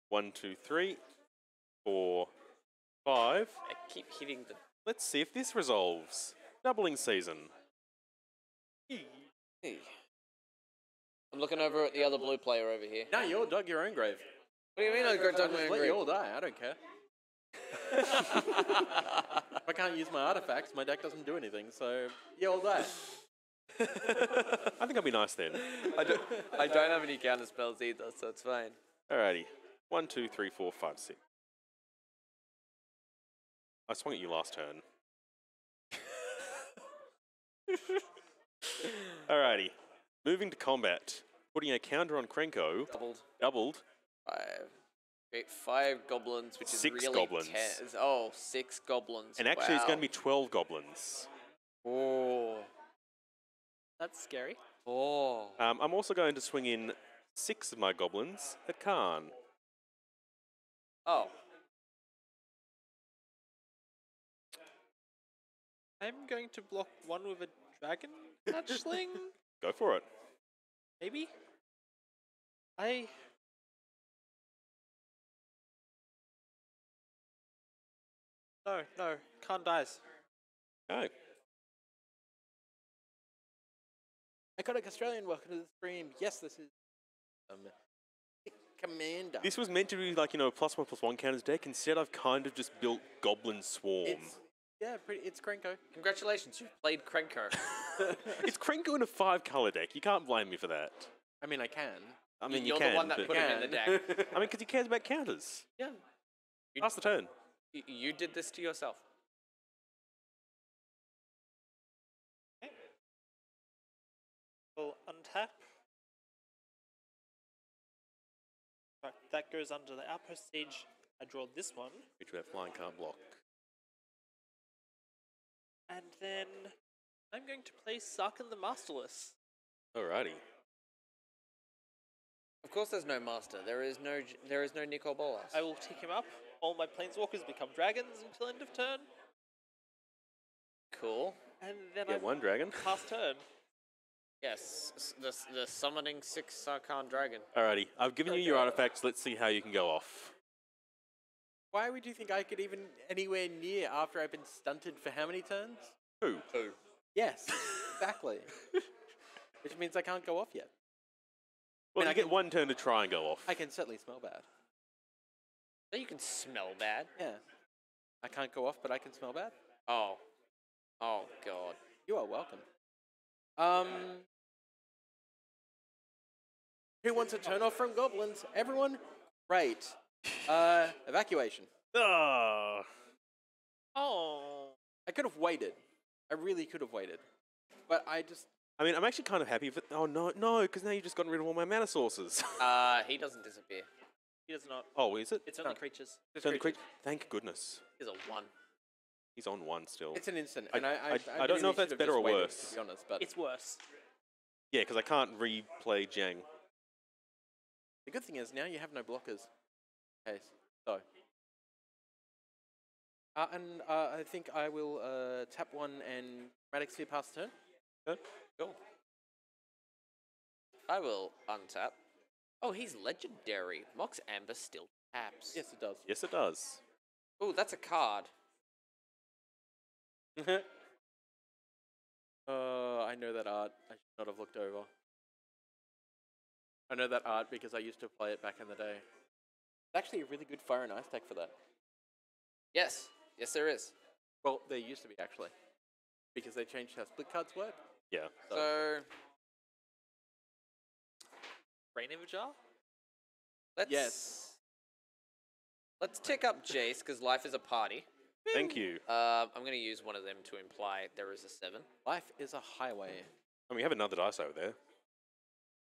One, two, three, four, five. I keep hitting the... Let's see if this resolves. Doubling season. Hey. Hey. I'm looking over at the other blue player over here. No, you're dug your own grave. What do you mean I dug my own grave? Let you all die, I don't care. If I can't use my artifacts, my deck doesn't do anything, so yeah, all that. I think I'll be nice then. I don't, I don't have any counter spells either, so it's fine. Alrighty. One, two, three, four, five, six. I swung at you last turn. Alrighty. Moving to combat. Putting a counter on Krenko. Doubled. Doubled. Five. Great, five goblins, which is six really goblins. Ten. Oh, six goblins. And actually, wow. It's going to be twelve goblins. Oh, that's scary. Oh. Um, I'm also going to swing in six of my goblins at Karn. Oh. I'm going to block one with a dragon hatchling. Go for it. Maybe. I. No, no, Karn dies. Oh. Iconic Australian, welcome to the stream. Yes, this is um, Commander. This was meant to be like, you know, a plus one plus one counters deck. Instead, I've kind of just built Goblin Swarm. It's, yeah, pretty, it's Krenko. Congratulations, you've played Krenko. It's Krenko in a five color deck. You can't blame me for that. I mean, I can. I mean, You're you can, the one that put him in the deck. I mean, because he cares about counters. Yeah. You, Pass the turn. You did this to yourself. We'll untap. Right, that goes under the outpost siege. I draw this one. Which we have flying can't block. And then I'm going to play Sarkhan the Masterless. Alrighty. Of course there's no master. There is no there is no Nicol Bolas. I will take him up. All my planeswalkers become dragons until end of turn. Cool. And then I one dragon. Past turn. Yes, the, the summoning six Sarkhan dragon. Alrighty, I've given okay. you your artifacts, let's see how you can go off. Why would you think I could even anywhere near after I've been stunted for how many turns? Two. Two. Yes, exactly. Which means I can't go off yet. Well, I, mean, I get can, one turn to try and go off. I can certainly smell bad. You can smell bad? Yeah. I can't go off, but I can smell bad. Oh. Oh, God. You are welcome. Um, who wants a turn off from goblins? Everyone? Great. Uh, evacuation. Oh. Oh. I could have waited. I really could have waited. But I just... I mean, I'm actually kind of happy with... Oh, no, no, because now you've just gotten rid of all my mana sources. uh, he doesn't disappear. He does not. Oh, is it? It's only no. creatures. It's only creatures. Cre Thank goodness. He's a one. He's on one still. It's an instant, and I I, I, I, I don't know if that's better or waited, worse. To be honest, but it's worse. Yeah, because I can't replay Jiang. The good thing is now you have no blockers. Okay, so uh, and uh, I think I will uh, tap one and Radix here past turn. Good. Cool. I will untap. Oh, he's legendary. Mox Amber still taps. Yes, it does. Yes, it does. Oh, that's a card. uh, I know that art. I should not have looked over. I know that art because I used to play it back in the day. It's actually a really good fire and ice deck for that. Yes. Yes, there is. Well, there used to be, actually. Because they changed how split cards work. Yeah. So... so... Rain in a jar? Let's... Yes. Let's tick up Jace, because life is a party. Thank you. Uh, I'm going to use one of them to imply there is a seven. Life is a highway. And we have another dice over there.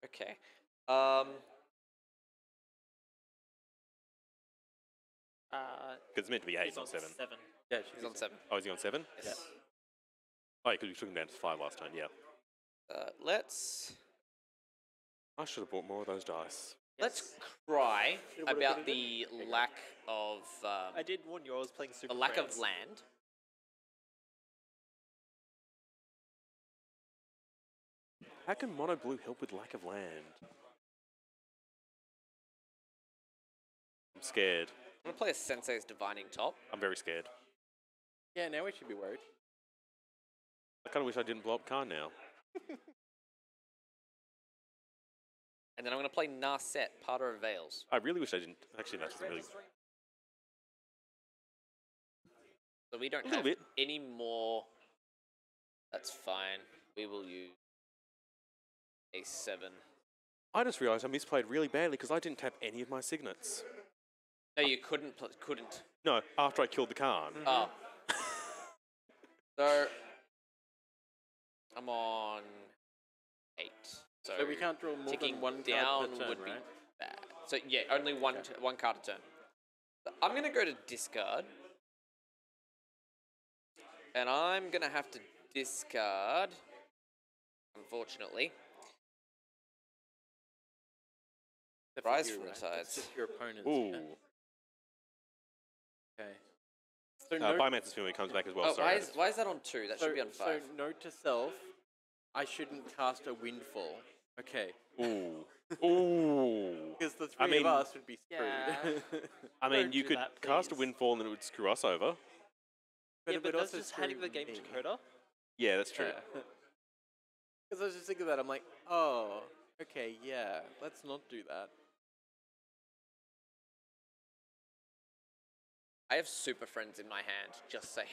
Okay. Um. Uh. Because it's meant to be eight, not seven. Seven. Yeah, she's on seven. Oh, is he on seven? Yes. Yeah. Oh, because yeah, we took him down to five last time. Yeah. Uh, let's. I should have bought more of those dice. Let's cry about the lack of... Um, I did warn you I was playing Super The lack France. of land. How can Mono Blue help with lack of land? I'm scared. I'm going to play a Sensei's Divining Top. I'm very scared. Yeah, now we should be worried. I kind of wish I didn't blow up Karn now. And then I'm going to play Narset, Parter of Veils. I really wish I didn't. Actually, that's really... So we don't have bit. any more. That's fine. We will use a seven. I just realised I misplayed really badly because I didn't tap any of my signets. No, you couldn't. Couldn't. No, after I killed the Karn. Mm-hmm. Oh. So, I'm on eight. So, so we can't draw more than one down card per turn, would be right? bad. So yeah, only one okay. one card a turn. I'm going to go to discard. And I'm going to have to discard, unfortunately. Rise from the sides. Your opponent's Ooh. Okay. So uh, no Biomancer's when it comes back as well. Oh, Sorry, why, is, why is that on two? That so, should be on five. So note to self, I shouldn't cast a Windfall. Okay. Ooh. Ooh. Because the three I mean, of us would be screwed. Yeah. I mean, you could that, cast a Windfall and it would screw us over. Yeah, but, but also just handing the game me. to Coda. Yeah, that's true. Because yeah. I was just thinking that, I'm like, oh, okay, yeah, let's not do that. I have Super Friends in my hand, just saying.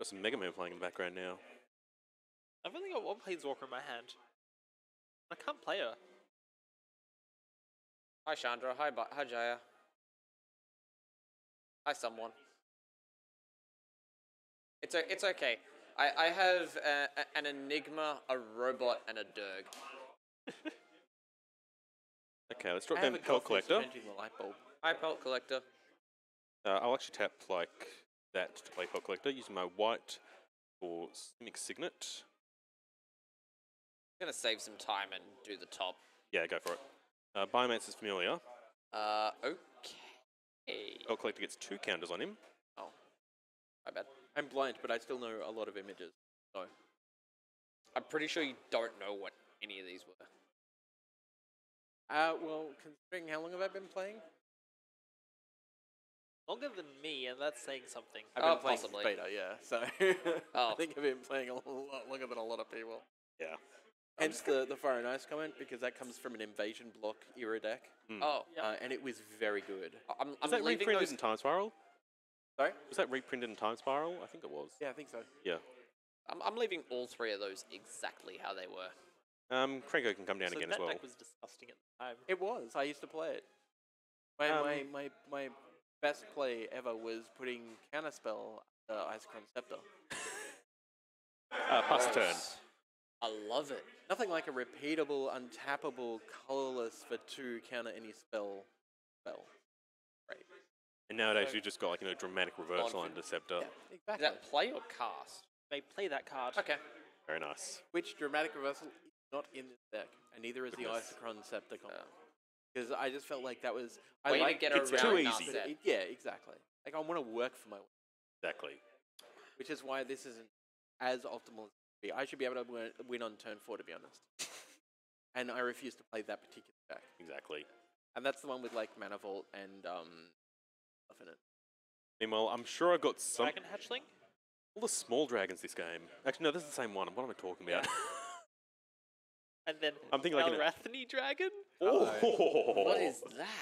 Got some Mega Man playing in the background now. I've only got one Planeswalker in my hand. I can't play her. Hi Chandra, hi, ba hi Jaya. Hi someone. It's, o it's okay. I, I have a, a, an Enigma, a Robot, and a Derg. Okay, let's drop I down to Pelt Collector. Hi Pelt Collector. Uh, I'll actually tap like that to play Pelt Collector, using my white for Simic Signet. I'm going to save some time and do the top. Yeah, go for it. Uh, Biomancer's Familiar. Uh, okay. Pelt Collector gets two counters on him. Oh, my bad. I'm blind, but I still know a lot of images, so. I'm pretty sure you don't know what any of these were. Uh, well, considering how long have I been playing? Longer than me, and that's saying something. I've been oh, playing possibly. beta, yeah, so. oh. I think I've been playing a lot longer than a lot of people. Yeah. Hence the, the Fire and Ice comment, because that comes from an Invasion Block era deck. Mm. Oh, yeah. Uh, and it was very good. I'm, I'm Is that reprinted those... in Time Spiral? Sorry? Was that reprinted in Time Spiral? I think it was. Yeah, I think so. Yeah. I'm, I'm leaving all three of those exactly how they were. Um, Krenko can come down so again as well. That deck was disgusting at the time. It was. I used to play it. My um, my, my my best play ever was putting Counterspell under uh, Ice-Chrome Scepter. uh, pass turn. I love it. Nothing like a repeatable, untappable, colorless for two counter any spell spell. Right. And nowadays, so you've just got like, you know, dramatic reversal on Deceptor. Yeah, exactly. Does that play or cast? They play that card. Okay. Very nice. Which dramatic reversal is not in this deck, and neither is Goodness. the Isochron Scepter combo. Because no. I just felt like that was. I Way like to get it's around too easy. It, yeah, exactly. Like I want to work for my. Exactly. Which is why this isn't as optimal as it should be. I should be able to win, win on turn four, to be honest. And I refuse to play that particular deck. Exactly. And that's the one with like Mana Vault and. Um, In it. Meanwhile, I'm sure I've got some... Dragon Hatchling? All the small dragons this game. Actually, no, this is the same one. What am I talking about? And then I'm thinking like Elrathany Dragon? Oh. Oh! What is that?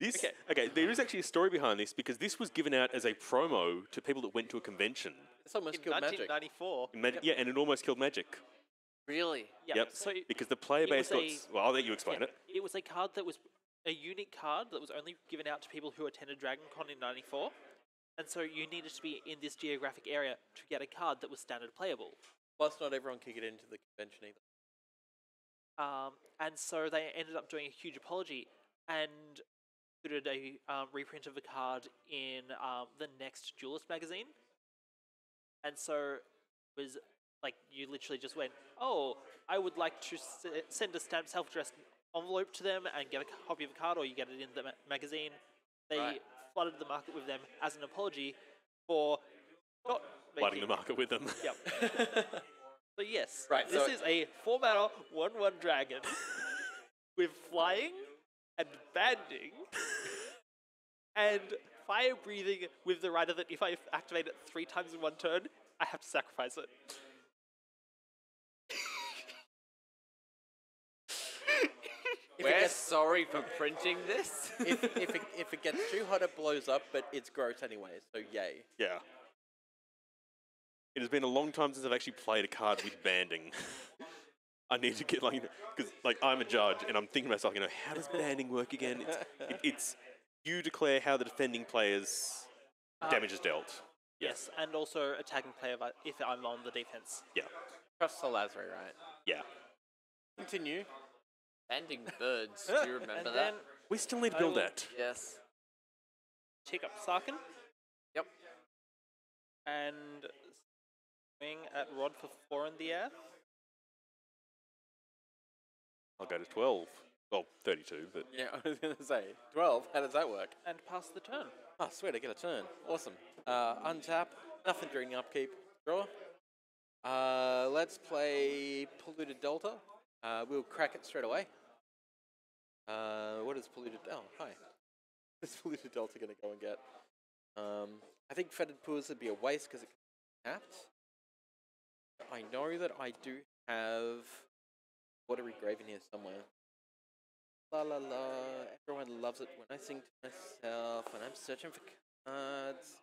This, okay. okay, there is actually a story behind this, because this was given out as a promo to people that went to a convention. It's almost in killed nineteen ninety-four. Magic. Yep. Yeah, and it almost killed Magic. Really? Yep. yep. So because the player base got... A, well, I'll let you explain yeah, it. It was a card that was... a unique card that was only given out to people who attended Dragon Con in ninety-four, and so you needed to be in this geographic area to get a card that was standard playable. Plus, not everyone could get into the convention either. Um, and so they ended up doing a huge apology and did a um, reprint of the card in um, the next Duelist magazine. And so it was like you literally just went, oh, I would like to s send a stamped self-dressed envelope to them and get a copy of a card, or you get it in the ma magazine. They right. flooded the market with them as an apology for not flooding the market with them. Yep. So yes, right, this so is a four-mana one-one dragon with flying and banding and fire breathing with the rider that if I activate it three times in one turn, I have to sacrifice it. If We're gets, sorry for printing this. if, if, it, if it gets too hot, it blows up, but it's gross anyway, so yay. Yeah. It has been a long time since I've actually played a card with banding. I need to get, like, because, like, I'm a judge, and I'm thinking to myself, you know, how does banding work again? It's, it, it's you declare how the defending player's uh, damage is dealt. Yes, yeah. And also attacking player if I'm on the defense. Yeah. Trust Silasary, right? Yeah. Continue. Banding birds, do you remember that? We still need to build that. Yes. Check up Sarkhan. Yep. And swing at Rod for four in the air. I'll go to twelve. Well, thirty-two, but... Yeah, I was going to say, twelve, how does that work? And pass the turn. Oh, sweet, I get a turn. Awesome. Uh, untap, nothing during upkeep. Draw. Uh, let's play Polluted Delta. Uh, we'll crack it straight away. Uh, what is Polluted... Oh, hi. What's Polluted Delta going to go and get? Um, I think Fetid Pools would be a waste because it can be tapped. I know that I do have Watery Grave in here somewhere. La la la, everyone loves it when I sing to myself, when I'm searching for cards.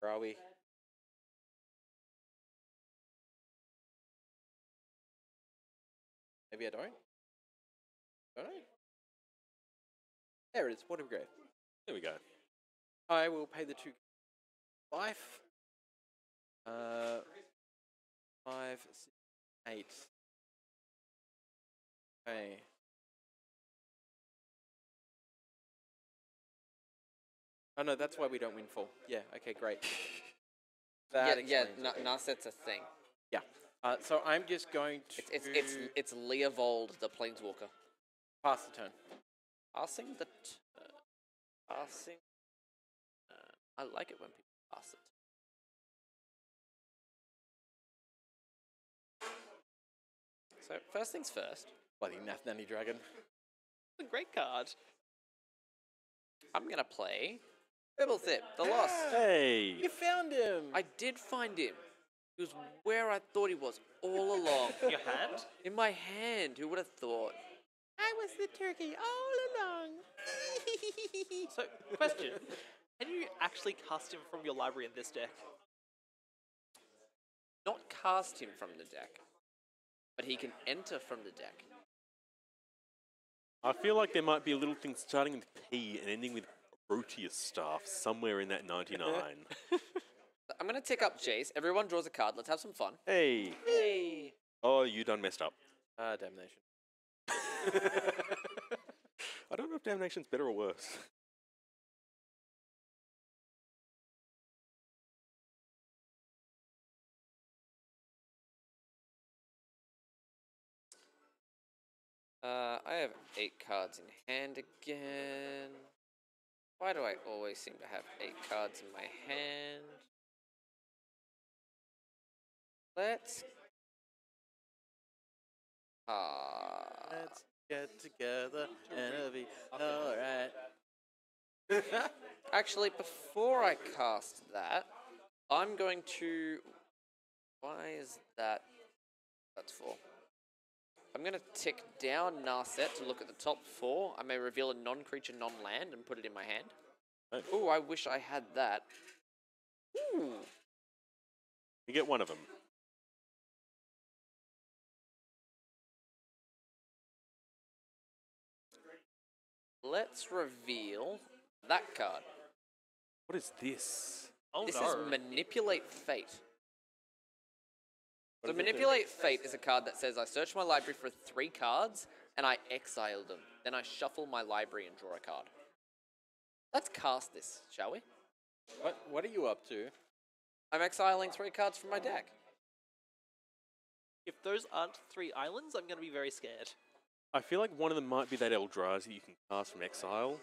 Where are we? Maybe I don't? Don't I? There it is, Watery Grave. There we go. I will pay the two life. Uh, five, six, eight. Okay. Oh no, that's why we don't win full. Yeah, okay, great. That yeah, yeah, Narset's a thing. Yeah. Uh, so I'm just going to... It's, it's, it's, it's Leovold the Planeswalker. Pass the turn. Passing the... Uh, passing... Uh, I like it when people pass it. So, first things first. Bloody Nath Nanny Dragon. It's a great card. I'm going to play... Fblthp, the Lost. Hey! You found him! I did find him. He was where I thought he was all along. Your hand? In my hand. Who would have thought? I was the turkey all along. So, question. Can you actually cast him from your library in this deck? Not cast him from the deck. But he can enter from the deck. I feel like there might be a little thing starting with P and ending with Proteus Staff somewhere in that ninety-nine. I'm going to tick up Jace. Everyone draws a card. Let's have some fun. Hey. Hey. Oh, you done messed up. Ah, uh, Damnation. I don't know if Damnation's better or worse. Uh, I have eight cards in hand again. Why do I always seem to have eight cards in my hand? Let's... Ah. Let's get together and it'll be alright. Actually, before I cast that, I'm going to... Why is that? That's four. I'm going to tick down Narset to look at the top four. I may reveal a non-creature, non-land and put it in my hand. Oh, ooh, I wish I had that. Ooh. You get one of them. Let's reveal that card. What is this? Oh, this no. is Manipulate Fate. So Manipulate Fate is a card that says I search my library for three cards and I exile them. Then I shuffle my library and draw a card. Let's cast this, shall we? What, what are you up to? I'm exiling three cards from my deck. If those aren't three islands, I'm going to be very scared. I feel like one of them might be that Eldrazi you can cast from exile.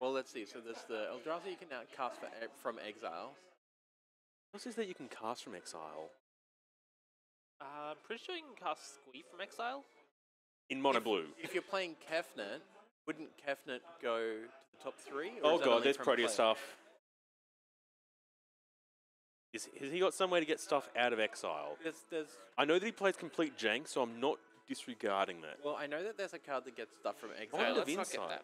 Well, let's see. So there's the Eldrazi you can now cast for, from exile. What is that you can cast from exile? Uh, I'm pretty sure you can cast Squee from exile. In mono if, blue. If you're playing Kefnet, wouldn't Kefnet go to the top three? Or oh god, there's Proteus Staff. Is, has he got some way to get stuff out of exile? There's, there's... I know that he plays complete jank, so I'm not disregarding that. Well, I know that there's a card that gets stuff from exile. Oh, let's not get that.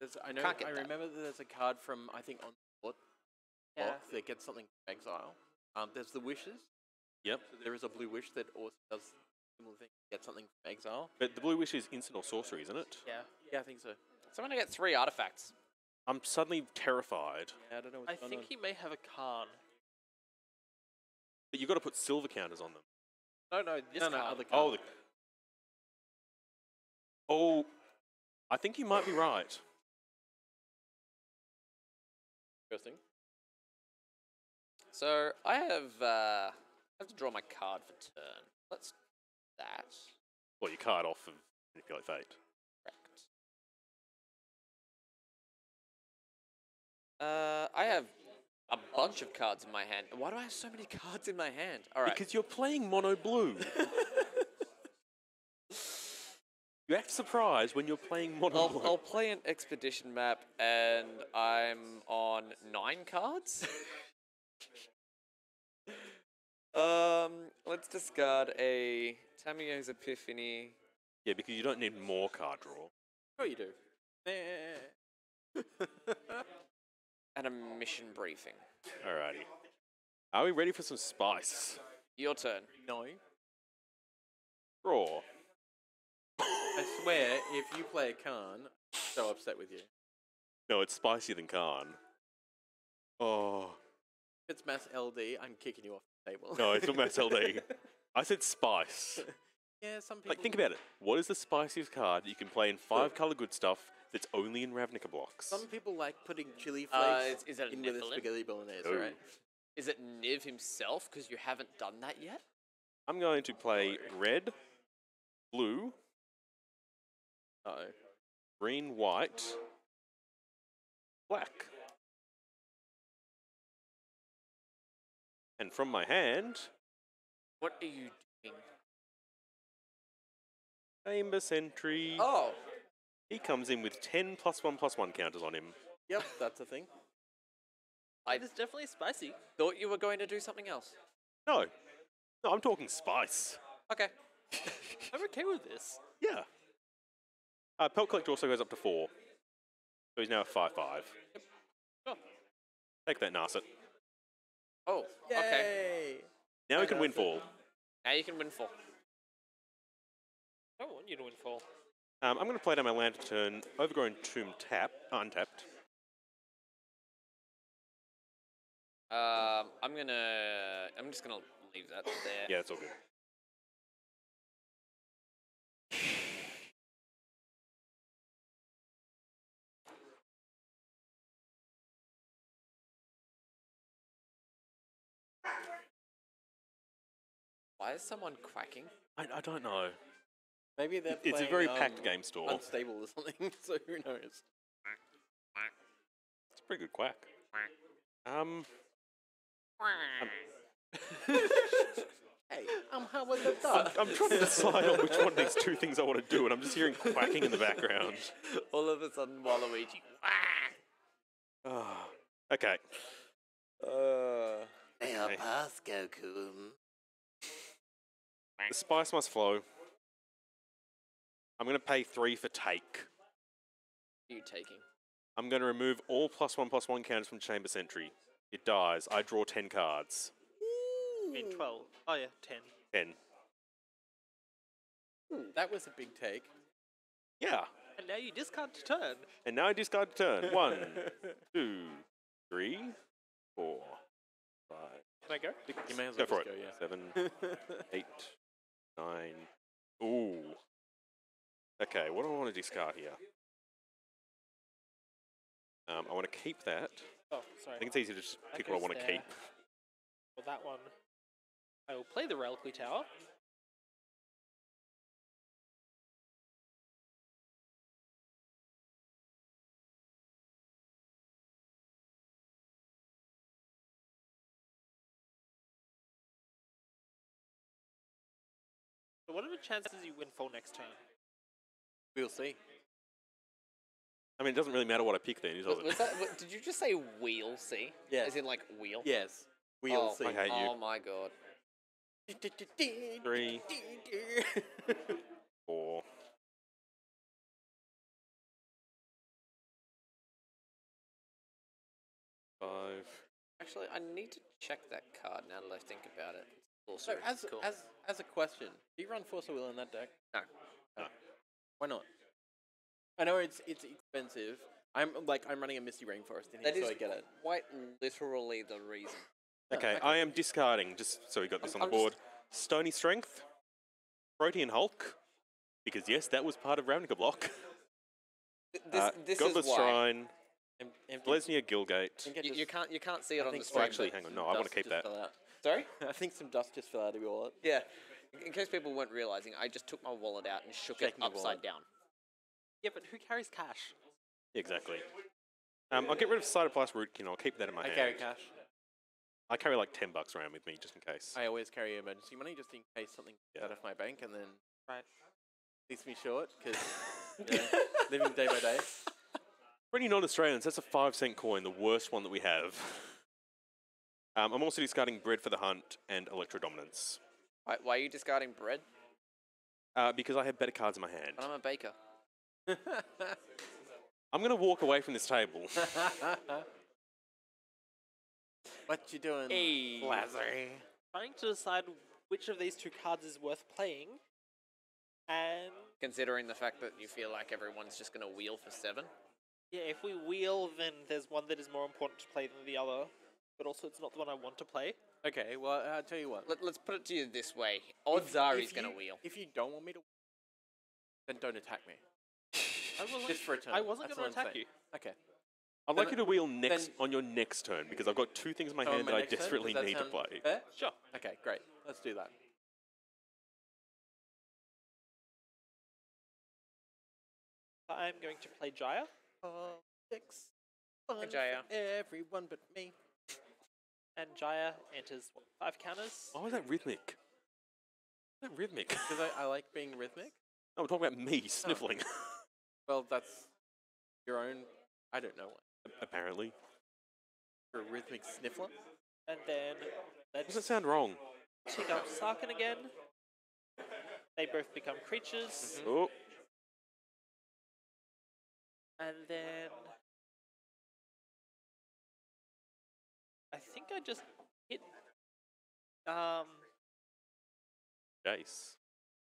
There's, I know. I remember that. that there's a card from I think on board yeah. that gets something from exile. Um, there's the wishes. Yep. So there is a blue wish that also does similar thing. Get something from exile. But the blue wish is instant or sorcery, isn't it? Yeah. Yeah, I think so. So I'm gonna get three artifacts. I'm suddenly terrified. Yeah, I don't know. What's I going think on. He may have a Karn. But you've got to put silver counters on them. No, no, this no, no, other Karn. Oh, the... oh, I think you might be right. Interesting. So I have uh, I have to draw my card for turn. Let's do that. Well, your card off of Manipulate Fate. Correct. Uh, I have a bunch of cards in my hand. Why do I have so many cards in my hand? All right. Because you're playing mono blue. Left surprise when you're playing Modern I'll, I'll play an Expedition map and I'm on nine cards. um, let's discard a Tamiyo's Epiphany. Yeah, because you don't need more card draw. Oh, you do. And a mission briefing. Alrighty. Are we ready for some spice? Your turn. No. Draw. I swear, if you play a Karn, I'm so upset with you. No, it's spicier than Karn. Oh. If it's Mass L D, I'm kicking you off the table. No, it's not Mass L D. I said spice. Yeah, some people... Like, think about it. What is the spiciest card that you can play in five colour good stuff that's only in Ravnica blocks? Some people like putting chili flakes uh, is, is that in with a spaghetti bolognese, no. right? Is it Niv himself? Because you haven't done that yet? I'm going to play oh. red, blue... Uh-oh. Green, white, black. And from my hand... What are you doing? Chamber Sentry. Oh! He comes in with ten plus one plus one counters on him. Yep, that's a thing. I it's definitely spicy. Thought you were going to do something else. No. No, I'm talking spice. Okay. I'm okay with this. Yeah. Uh, Pelt Collector also goes up to four. So he's now at five five. Yep. Sure. Take that, Narset. Oh, Yay. okay. Now we can win fall. Now you can win fall. I don't want you to win fall. Um, I'm going to play down my land to turn Overgrown Tomb tap, untapped. Um, I'm going to... I'm just going to leave that there. Yeah, it's all good. Why is someone quacking? I, I don't know. Maybe they're It's playing, a very um, packed game store. Unstable or something, so who knows? It's a pretty good quack. Um. um hey, um, how was it done? I'm, I'm trying to decide on which one of these two things I want to do, and I'm just hearing quacking in the background. All of a sudden, Waluigi. Oh, okay. Uh, they are okay. past Goku. The spice must flow. I'm going to pay three for take. What are you taking? I'm going to remove all plus one plus one counters from Chamber Sentry. It dies. I draw ten cards. I mean twelve. Oh yeah, ten. Ten. Ooh, that was a big take. Yeah. And now you discard to turn. And now I discard to turn. One, two, three, four, five. Can I go? Six, you may as well go for it. Go, yeah. Seven, eight. Nine. Ooh. Okay, what do I want to discard here? Um, I want to keep that. Oh, sorry. I think it's easy to just pick what I want to keep. Well, that one. I will play the Reliquary Tower. What are the chances you win full next turn? We'll see. I mean, it doesn't really matter what I pick then, does it? That, what, did you just say we'll see? Yeah. As in, like, wheel? Yes. We'll oh, see. I hate you. Oh, my God. Three. Four. Five. Actually, I need to check that card now that I think about it. So as, cool. as, as a question, do you run Force of Will in that deck? No. No. Why not? I know it's it's expensive. I'm like I'm running a Misty Rainforest in here, that so I get it. Quite literally the reason. Okay, I am discarding, just so we got this I'm, on the I'm board. Stony Strength, Protean Hulk, because yes, that was part of Ravnica block. Th this, uh, this Godless is Shrine, Blesnia Gilgate. You, you, can't, you can't see it I on the screen. Actually, hang on, no, I want to keep that. Sorry? I think some dust just fell out of your wallet. Yeah. In case people weren't realising, I just took my wallet out and shook Shaking it upside down. Yeah, but who carries cash? Exactly. Um, I'll get rid of Cytoplast Rootkin. I'll keep that in my I hand. I carry cash. I carry like ten bucks around with me just in case. I always carry emergency money just in case something yeah. out of my bank and then... Right. leaves me short, because you know, living day by day. For any non-Australians, that's a five cent coin, the worst one that we have. Um, I'm also discarding Bread for the Hunt and Electro Dominance. Why, why are you discarding Bread? Uh, because I have better cards in my hand. And I'm a baker. I'm going to walk away from this table. What you doing, hey, Lazary? Trying to decide which of these two cards is worth playing. And considering the fact that you feel like everyone's just going to wheel for seven? Yeah, if we wheel, then there's one that is more important to play than the other. But also, it's not the one I want to play. Okay, well, I'll tell you what. Let, let's put it to you this way. Odds if, are if he's going to wheel. If you don't want me to wheel, then don't attack me. I wasn't, just for a turn. I wasn't going to attack you. Okay. I'd then like you to wheel next on your next turn, because I've got two things in my hand my that I desperately that need to play. Fair? Sure. Okay, great. Let's do that. I'm going to play Jaya. Politics. Fun Jaya. Everyone but me. And Jaya enters what, five counters. Oh, is that rhythmic? Is that rhythmic? Because I, I like being rhythmic. No, we're talking about me sniffling. Oh. Well, that's your own. I don't know. Apparently. You're a rhythmic sniffler. And then let's doesn't sound wrong. Pick up Sarkhan again. They both become creatures. Mm-hmm. Oh. And then I think I just hit um Jace.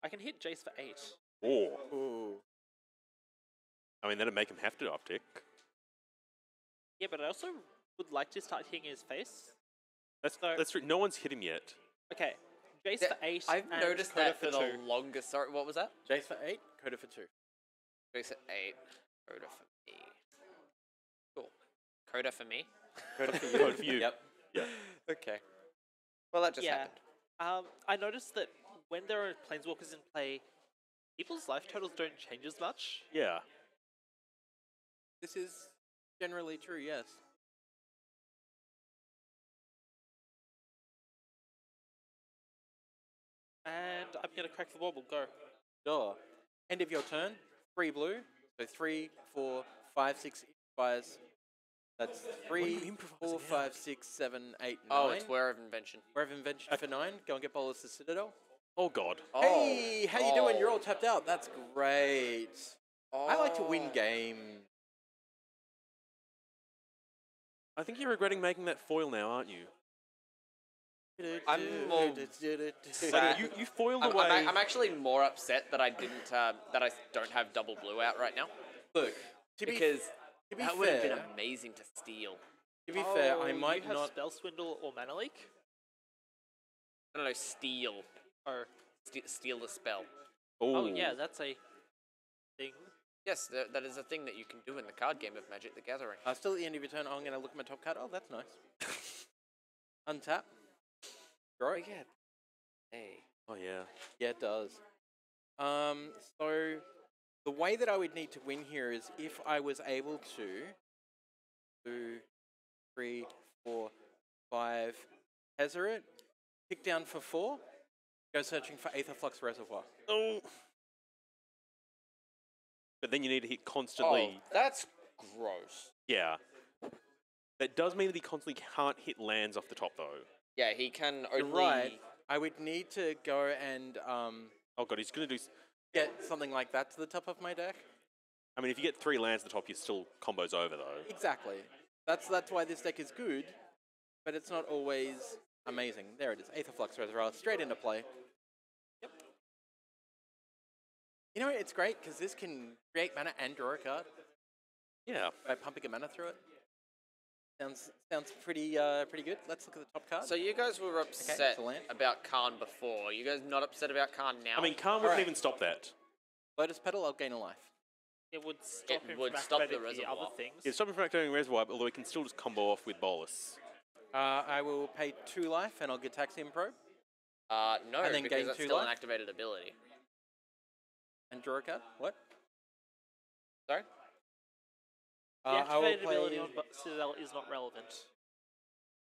I can hit Jace for eight. Oh. Ooh. I mean, that'd make him have to uptick. Yeah, but I also would like to start hitting his face. That's so that's true. No one's hit him yet. Okay, Jace that, for eight. I've and noticed Coda that for, for the two. longest. Sorry, what was that? Jace for eight, Coda for two. Jace for eight, Coda for me. Cool. Coda for me. Coda for you. Coda for you. Yep. Yeah. Okay. Well, that just yeah. happened. Um, I noticed that when there are planeswalkers in play, people's life totals don't change as much. Yeah. This is generally true, yes. And I'm going to crack the wobble, go. Door. End of your turn, three blue. So three, four, five, six fires. That's three, four, five, six, seven, eight, nine. Oh, it's War of Invention. War of Invention okay. for nine. Go and get Bolas' Citadel. Oh, God. Hey, oh. how you doing? You're all tapped out. That's great. Oh. I like to win games. I think you're regretting making that foil now, aren't you? I'm more like you, you foiled I'm, away. I'm, I'm actually more upset that I didn't uh, that I don't have double blue out right now. Look, to because be, to be that would have been amazing to steal. To be oh, fair, I might you have not spell swindle or mana leak. No, no, steal or St steal the spell. Ooh. Oh yeah, that's a thing. Yes, th that is a thing that you can do in the card game of Magic the Gathering. Uh, still at the end of your turn, I'm going to look at my top card. Oh, that's nice. Untap. Grow again. Hey. Oh, yeah. Yeah, it does. Um, so, the way that I would need to win here is if I was able to do three, four, five, Tezzeret, pick down for four, go searching for Aetherflux Reservoir. Oh. But then you need to hit constantly. Oh, that's gross. Yeah. That does mean that he constantly can't hit lands off the top, though. Yeah, he can only... You're right. I would need to go and... Um, oh, God, he's going to do... Get something like that to the top of my deck. I mean, if you get three lands at the top, you still combos over, though. Exactly. That's, that's why this deck is good, but it's not always amazing. There it is. Aetherflux Reservoir, straight into play. You know, it's great because this can create mana and draw a card. Yeah. By pumping a mana through it. Sounds sounds pretty uh, pretty good. Let's look at the top card. So you guys were upset okay, about Karn before. You guys not upset about Karn now? I mean, Karn wouldn't right. even stop that. Lotus Petal, I'll gain a life. It would stop it him would from stop the reservoir. The other things. It's stopping from activating reservoir, although it can still just combo off with Bolas. Uh, I will pay two life and I'll get Taxium Probe. Uh, no, and then because gain that's two still life. An activated ability. And draw a card? What? Sorry? The uh, activated ability on Citadel is not relevant.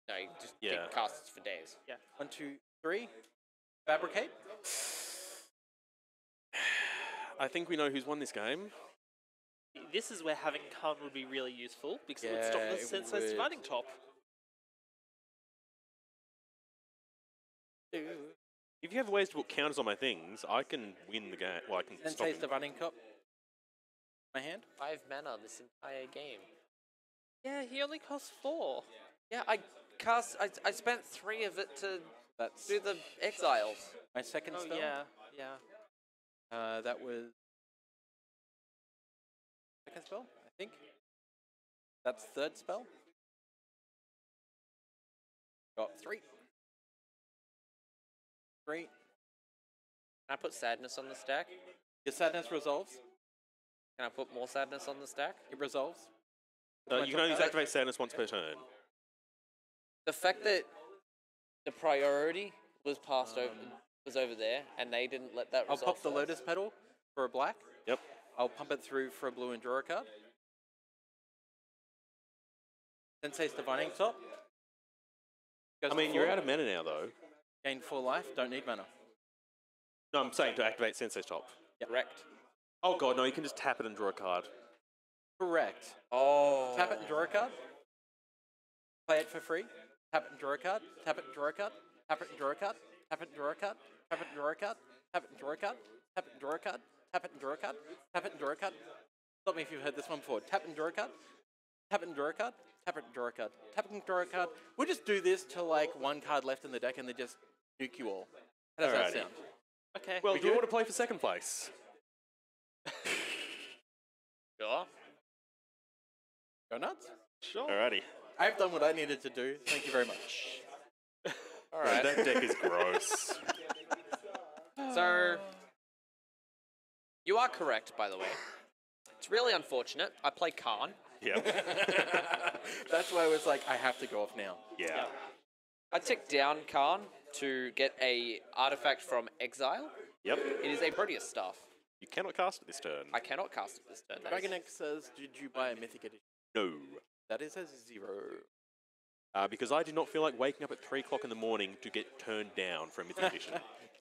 No, you just yeah. keep casts for days. Yeah. One, two, three. Fabricate. I think we know who's won this game. This is where having Karn would be really useful, because yeah, it would stop the senseless fighting top. If you have ways to put counters on my things, I can win the game. Well, I can and stop it. The running cop. My hand? Five mana this entire game. Yeah, he only costs four. Yeah, I cast. I, I spent three of it to That's do the exiles. My second oh, spell? Yeah, yeah. Uh, that was... Second spell, I think. That's third spell. Got three. Three. Can I put sadness on the stack? Your sadness resolves. Can I put more sadness on the stack? It resolves. No, you can only activate sadness once per turn. The fact that the priority was passed um, over was over there, and they didn't let that resolve. I'll pop the Lotus Petal for a black. Yep. I'll pump it through for a blue and draw a card. Sensei's Divining Top. Goes I mean, you're out of mana now, though. Gain four life, don't need mana. No, I'm saying to activate Sensei's Top. Yep. Correct. Oh god, no, you can just tap it and draw a card. Correct. Oh. Tap it and draw a card. Play it for free. Tap it and draw a card. Tap it and draw a card. Tap it and draw a card. Tap it and draw a card. Tap it and draw a card. Tap it and draw a card. Tap it and draw a card. Tap it and draw a card. Tap it and draw a card. Stop me if you've heard this one before. Tap it and draw a card. Tap it and draw a card. Tap it and draw a card. Tap it and draw a card. We'll just do this till like one card left in the deck and they just nuke you all. How does Alrighty. that sound? Okay. Well, we do you want to play for second place? Sure. Go nuts? Sure. Alrighty. I've done what I needed to do. Thank you very much. Alright. No, that deck is gross. So... You are correct, by the way. It's really unfortunate. I play Karn. Yeah. That's why I was like, I have to go off now. Yeah. yeah. I tick down Karn to get a artifact from exile. Yep. It is a Proteus Staff. You cannot cast it this turn. I cannot cast it this turn. Dragon X says, did you buy a Mythic Edition? No. That is a zero. Uh, because I do not feel like waking up at three o'clock in the morning to get turned down for a Mythic Edition.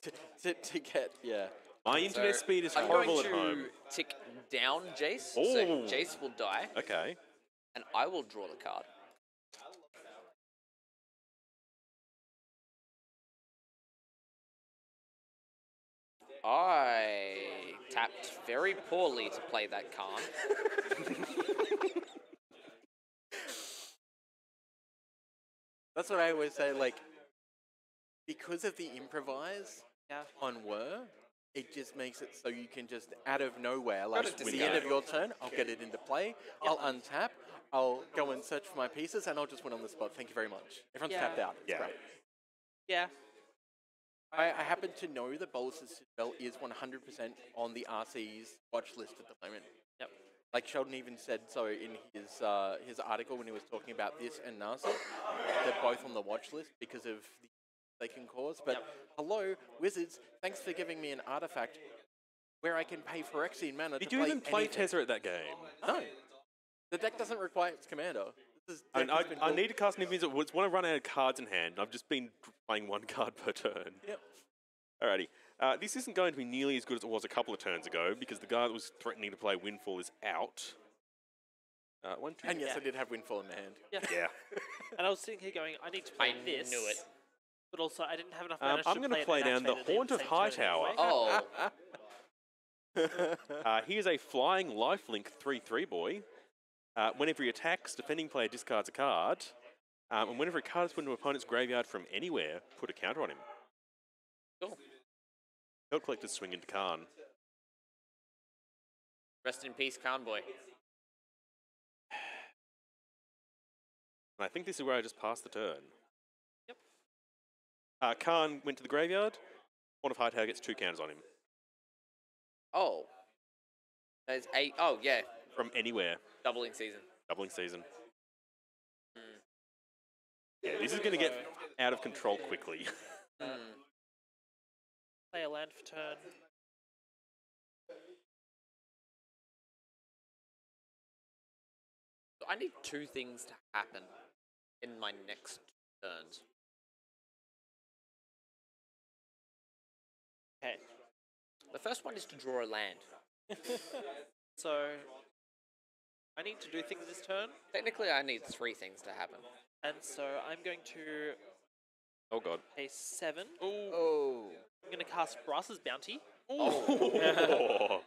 to, to, to get, yeah. My internet so speed is I'm horrible going to at home. Tick down Jace, Ooh. so Jace will die. Okay. And I will draw the card. I tapped very poorly to play that Karn. That's what I always say, like, because of the improvise yeah. on Wur, it just makes it so you can just, out of nowhere, like at the end of your turn, I'll get it into play, I'll untap, I'll go and search for my pieces, and I'll just win on the spot. Thank you very much. Everyone's yeah. tapped out. It's yeah. great. Yeah. I, I happen to know that Bolus's Citadel is one hundred percent on the R C's watch list at the moment. Yep. Like Sheldon even said so in his uh, his article when he was talking about this and Narset, they're both on the watch list because of the they can cause, but yep. hello, Wizards, thanks for giving me an artifact where I can pay for Phyrexian mana Did to play Did you even play Tezzeret at that game? No. The deck doesn't require its commander. This is I, I, I need to cast Niv-Mizzet. It's when I run out of cards in hand. I've just been playing one card per turn. Yep. Alrighty. Uh, this isn't going to be nearly as good as it was a couple of turns ago because the guy that was threatening to play Windfall is out. Uh, one, two, and yes, yeah. I did have Windfall in my hand. Yeah. yeah. And I was sitting here going, I need to play I this. I knew it. But also, I didn't have enough mana um, to I'm going to play, play down the Haunt of Hightower. Oh. uh, he is a flying lifelink three three boy. Uh, whenever he attacks, defending player discards a card. Um, and whenever a card is put into an opponent's graveyard from anywhere, put a counter on him. Cool. He'll collect his swing into Karn. Rest in peace, Karn boy. And I think this is where I just passed the turn. Uh, Karn went to the graveyard. Haunt of Hightower gets two counters on him. Oh. There's eight. Oh, yeah. From anywhere. Doubling season. Doubling season. Mm. Yeah, this is going to get out of control quickly. mm. Play a land for turn. I need two things to happen in my next turns. Okay. The first one is to draw a land. So I need to do things this turn. Technically, I need three things to happen. And so I'm going to... Oh god. Pay seven. Ooh. Oh. I'm going to cast Brass's Bounty. Oh.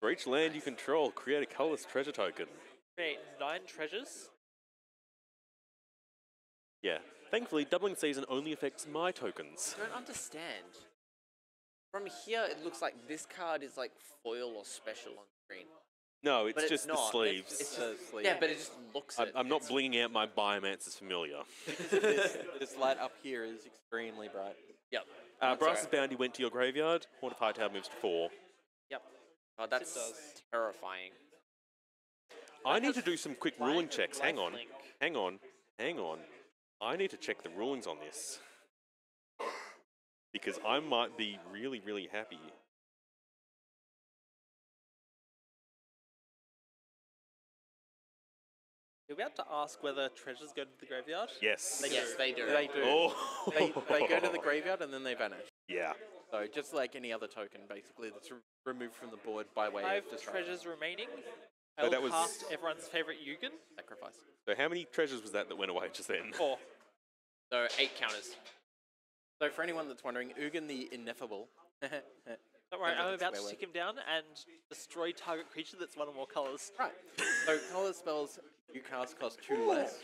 For each land you control, create a colorless treasure token. Create nine treasures. Yeah. Thankfully, doubling season only affects my tokens. I don't understand. From here, it looks like this card is like foil or special on screen. No, it's but just it's the sleeves. It's, it's just the sleeves. Yeah, but it just looks. I'm, it. I'm not it's blinging out my Biomancer's Familiar. this, this light up here is extremely bright. Yep. Uh, Brass's right. Bounty went to your graveyard. Horn of Hightower moves to four. Yep. Oh, that's terrifying. I that need to do some quick ruling checks. Hang on. Link. Hang on. Hang on. I need to check the rulings on this. Because I might be really, really happy. You're about to ask whether treasures go to the graveyard? Yes. They yes, do. they do. They do. Oh. They, they go to the graveyard and then they vanish. Yeah. So just like any other token, basically, that's re removed from the board by way Five of destruction. Treasures remaining. I so that was cast everyone's favourite Ugin. Sacrifice. So how many treasures was that that went away just then? Four. So eight counters. So for anyone that's wondering, Ugin the Ineffable. Don't worry, I'm about to tick him down and destroy target creature that's one or more colours. Right. So colour spells you cast cost two less,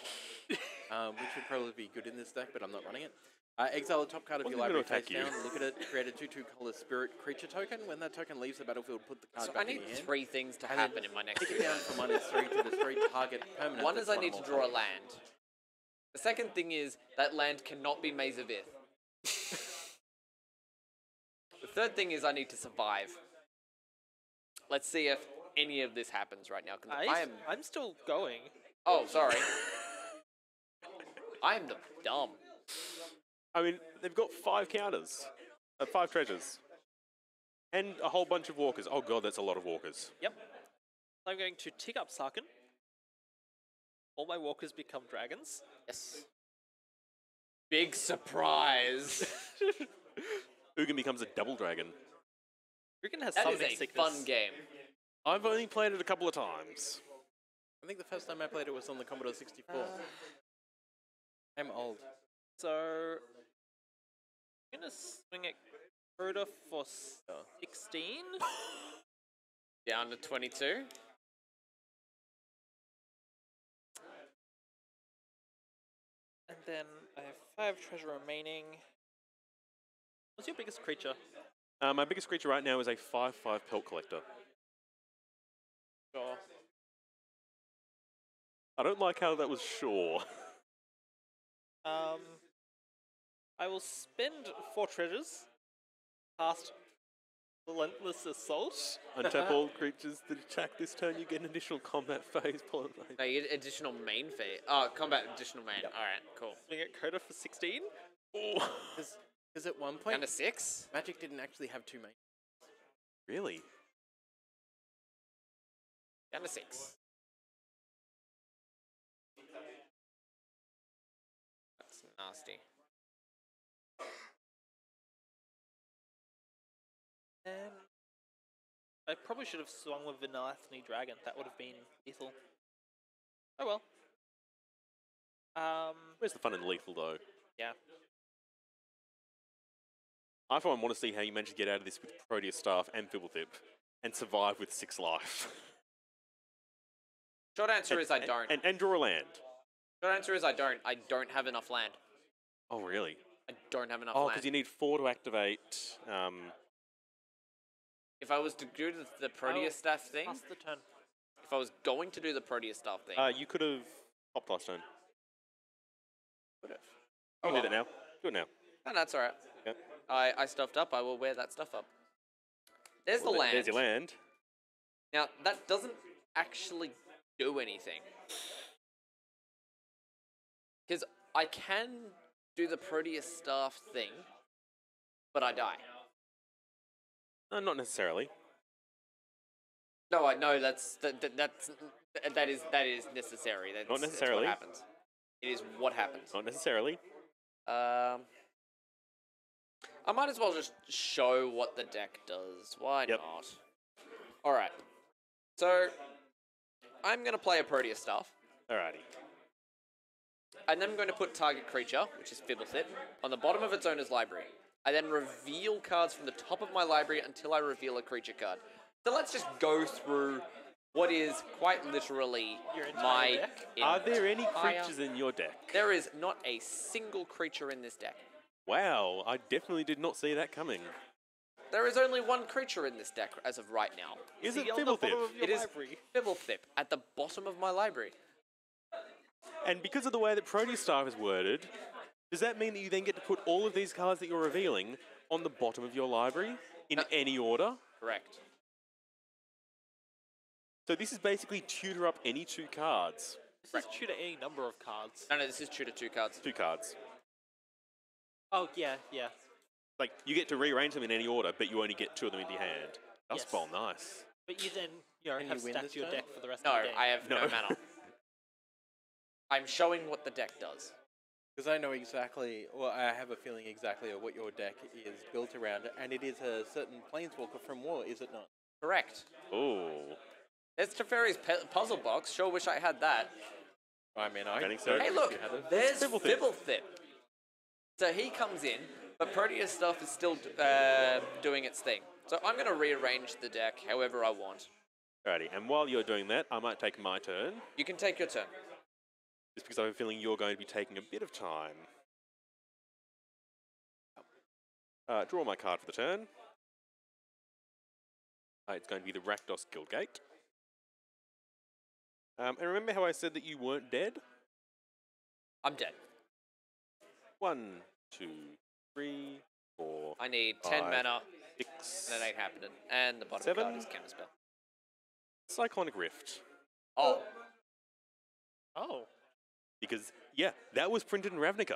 um, which would probably be good in this deck, but I'm not running it. Uh, exile the top card of what your library face you? down, look at it, create a two two colour spirit creature token. When that token leaves the battlefield, put the card so back in I need in three hand. things to and happen in my next turn. down for minus three to destroy target permanent. One is I one need to draw card. a land. The second thing is that land cannot be Maze of Ith. The third thing is I need to survive. Let's see if any of this happens right now. I, I am, I'm still going. Oh, sorry. I am the dumb. I mean, they've got five counters, uh, five treasures, and a whole bunch of walkers. Oh god, that's a lot of walkers. Yep. I'm going to tick up Sarkhan. All my walkers become dragons. Yes. Big surprise. Ugin becomes a double dragon. Ugin has that something is a sickness. fun game. I've only played it a couple of times. I think the first time I played it was on the Commodore sixty-four. Uh, I'm old. So... I'm gonna swing at Koda for sixteen. Down to twenty-two. And then I have five treasure remaining. What's your biggest creature? Uh, my biggest creature right now is a five five Pelt Collector. Sure. I don't like how that was sure. um... I will spend four treasures, cast Relentless Assault. Untap all creatures that attack this turn, you get an additional combat phase. No, you get additional main phase. Oh, combat additional main. Yep. Alright, cool. We get Coda for sixteen. Because at one point... Down to six? Magic didn't actually have two main. Really? Down to six. That's nasty. And I probably should have swung with Vinathni Dragon. That would have been lethal. Oh well. Um, Where's the fun in lethal though? Yeah. I for one want to see how you manage to get out of this with Proteus Staff and Fblthp and survive with six life. Short answer and, is I and, don't. And, and draw a land. Short answer is I don't. I don't have enough land. Oh really? I don't have enough oh, land. Oh, because you need four to activate... Um, If I was to do the Proteus Staff thing, the turn. if I was going to do the Proteus Staff thing, uh, you could have popped last turn. Could have. Oh, well. do that now. Do it now. No, no, that's all right. Yep. I I stuffed up. I will wear that stuff up. There's well, the land. There's your land. Now that doesn't actually do anything because I can do the Proteus Staff thing, but I die. No, not necessarily. No, I know that's that that that's, that is that is necessary. That's, not necessarily. That's what happens. It is what happens. Not necessarily. Um, I might as well just show what the deck does. Why yep. not? Alright. So, I'm going to play a Proteus Staff. Alrighty. And then I'm going to put target creature, which is Fblthp, on the bottom of its owner's library. I then reveal cards from the top of my library until I reveal a creature card. So let's just go through what is quite literally my deck. Are there any creatures in your deck? There is not a single creature in this deck. Wow, I definitely did not see that coming. There is only one creature in this deck as of right now. Is it Fblthp? It is Fblthp at the bottom of my library. And because of the way that Proteus Staff is worded, does that mean that you then get to put all of these cards that you're revealing on the bottom of your library in no. any order? Correct. So this is basically tutor up any two cards. This Correct. is tutor any number of cards. No, no, this is tutor two cards. Two cards. Oh, yeah, yeah. Like, you get to rearrange them in any order, but you only get two of them into your hand. That's yes. nice. But you then, you know, Can have you stacked your turn? deck for the rest no, of the day. No, I have no, no mana. I'm showing what the deck does. Because I know exactly, well, I have a feeling exactly of what your deck is built around, and it is a certain Planeswalker from War, is it not? Correct. Ooh. There's Teferi's puzzle box, sure wish I had that. I mean, I think so. Hey look, there's Fblthp. So he comes in, but Proteus Staff is still uh, doing its thing. So I'm going to rearrange the deck however I want. Alrighty, and while you're doing that, I might take my turn. You can take your turn. Just because I have a feeling you're going to be taking a bit of time. Uh, draw my card for the turn. Uh, it's going to be the Rakdos Guildgate. Um, and remember how I said that you weren't dead? I'm dead. One, two, three, four. I need five, ten mana. Six. That ain't happening. And the bottom seven, card is Counterspell. Cyclonic Rift. Oh. Oh. Because, yeah, that was printed in Ravnica.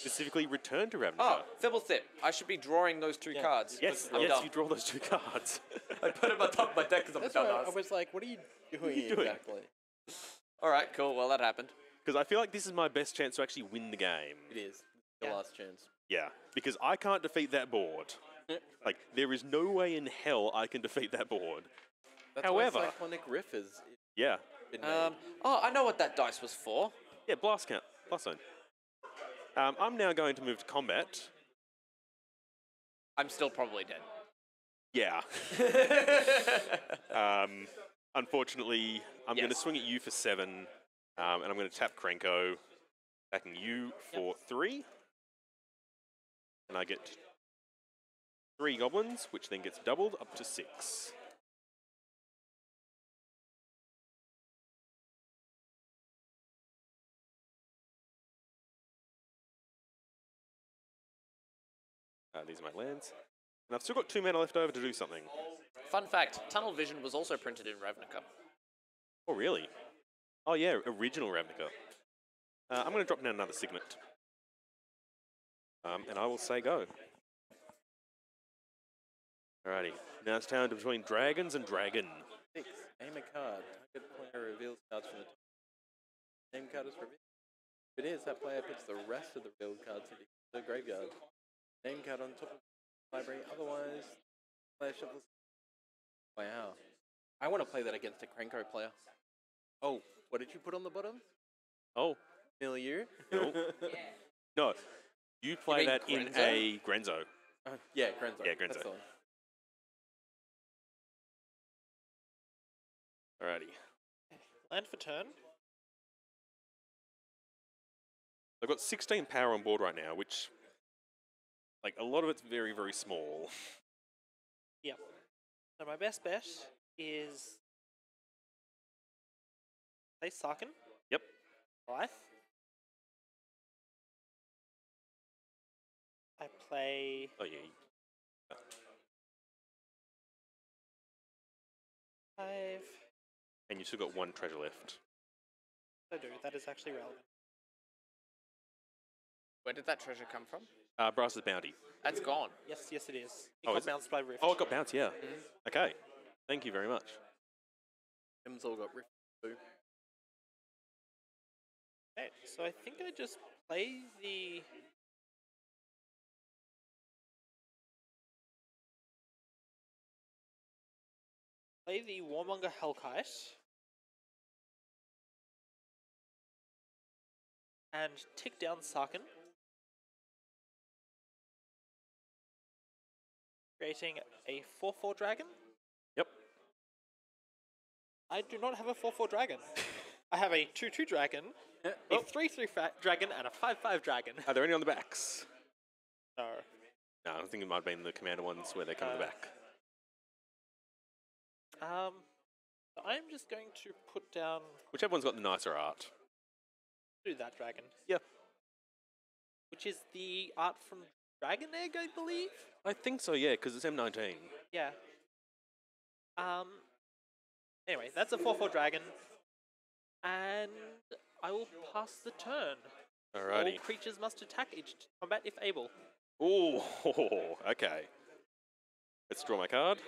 Specifically, Return to Ravnica. Oh, Fblthp. I should be drawing those two yeah. cards. Yes, yes, dumb. you draw those two cards. I put them on top of my deck because I'm That's dumbass. I was like, what are you doing, what are you doing? exactly? All right, cool. Well, that happened. Because I feel like this is my best chance to actually win the game. It is. The yeah. last chance. Yeah, because I can't defeat that board. Like, there is no way in hell I can defeat that board. That's However, why Cyclonic Rift is... Yeah. Um, oh, I know what that dice was for. Yeah, blast count. Blast zone. Um, I'm now going to move to combat. I'm still probably dead. Yeah. um, unfortunately, I'm yes. going to swing at you for seven, um, and I'm going to tap Krenko, attacking you for yep. three. And I get three goblins, which then gets doubled up to six. Uh, these are my lands. And I've still got two mana left over to do something. Fun fact, Tunnel Vision was also printed in Ravnica. Oh, really? Oh, yeah, original Ravnica. Uh, I'm going to drop down another Signet. Um, and I will say go. Alrighty. Now it's down to between dragons and dragon. Six. Name a card. Target player reveals cards from the top. Name card is revealed. If it is, that player picks the rest of the revealed cards into the graveyard. Name card on top of the library, otherwise... player shuffles. Wow. I want to play that against a Krenko player. Oh, what did you put on the bottom? Oh. Milieu? No. No. You play you that Grenzo? in a Grenzo. Uh, yeah, Grenzo. Yeah, Grenzo. Alrighty. Land for turn. I've got sixteen power on board right now, which... like, a lot of it's very, very small. Yep. So my best bet is... play Sarkhan. Yep. Life. I play... Oh, yeah. Oh. Five. And you've still got one treasure left. I do. That is actually relevant. Where did that treasure come from? Uh, Brass's Bounty. That's gone. Yes, yes it is. It oh, got is bounced it? by Rift. Oh, it got bounced, yeah. Mm-hmm. Okay. Thank you very much. Tim's all got Rift too. Okay, so I think I just play the... Play the Warmonger Hellkite. And tick down Sarkhan. Creating a four four dragon. Yep. I do not have a four four dragon. I have a two two dragon, yeah. oh. a three three dragon, and a five five dragon. Are there any on the backs? No. No, I think it might have been the commander ones where they come uh, to the back. Um, I'm just going to put down... Whichever one's got the nicer art. Do that dragon. Yep. Which is the art from Dragon Egg, I believe? I think so, yeah, because it's M nineteen. Yeah. Um. Anyway, that's a four four dragon. And I will pass the turn. Alrighty. All creatures must attack each combat if able. Ooh, okay. Let's draw my card.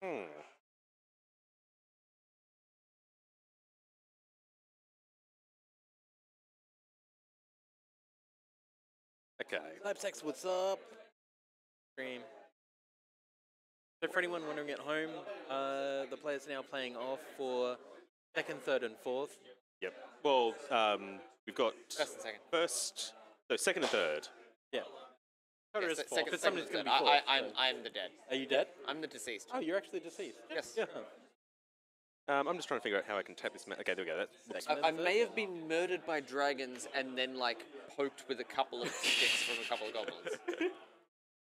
Hmm. Okay. Typesex, what's up? Stream. So for anyone wondering at home, uh, the players are now playing off for second, third, and fourth. Yep. Well, um, we've got first and second. First, no, second and third. Yeah. Coda yes, is fourth. Second, second, second, be fourth. I, I, I'm, I'm the dead. Are you dead? I'm the deceased. Oh, you're actually deceased. Yes. yes. Yeah. Um, I'm just trying to figure out how I can tap this. Ma okay, there we go. That's I, I may have been murdered by dragons and then like poked with a couple of sticks from a couple of goblins.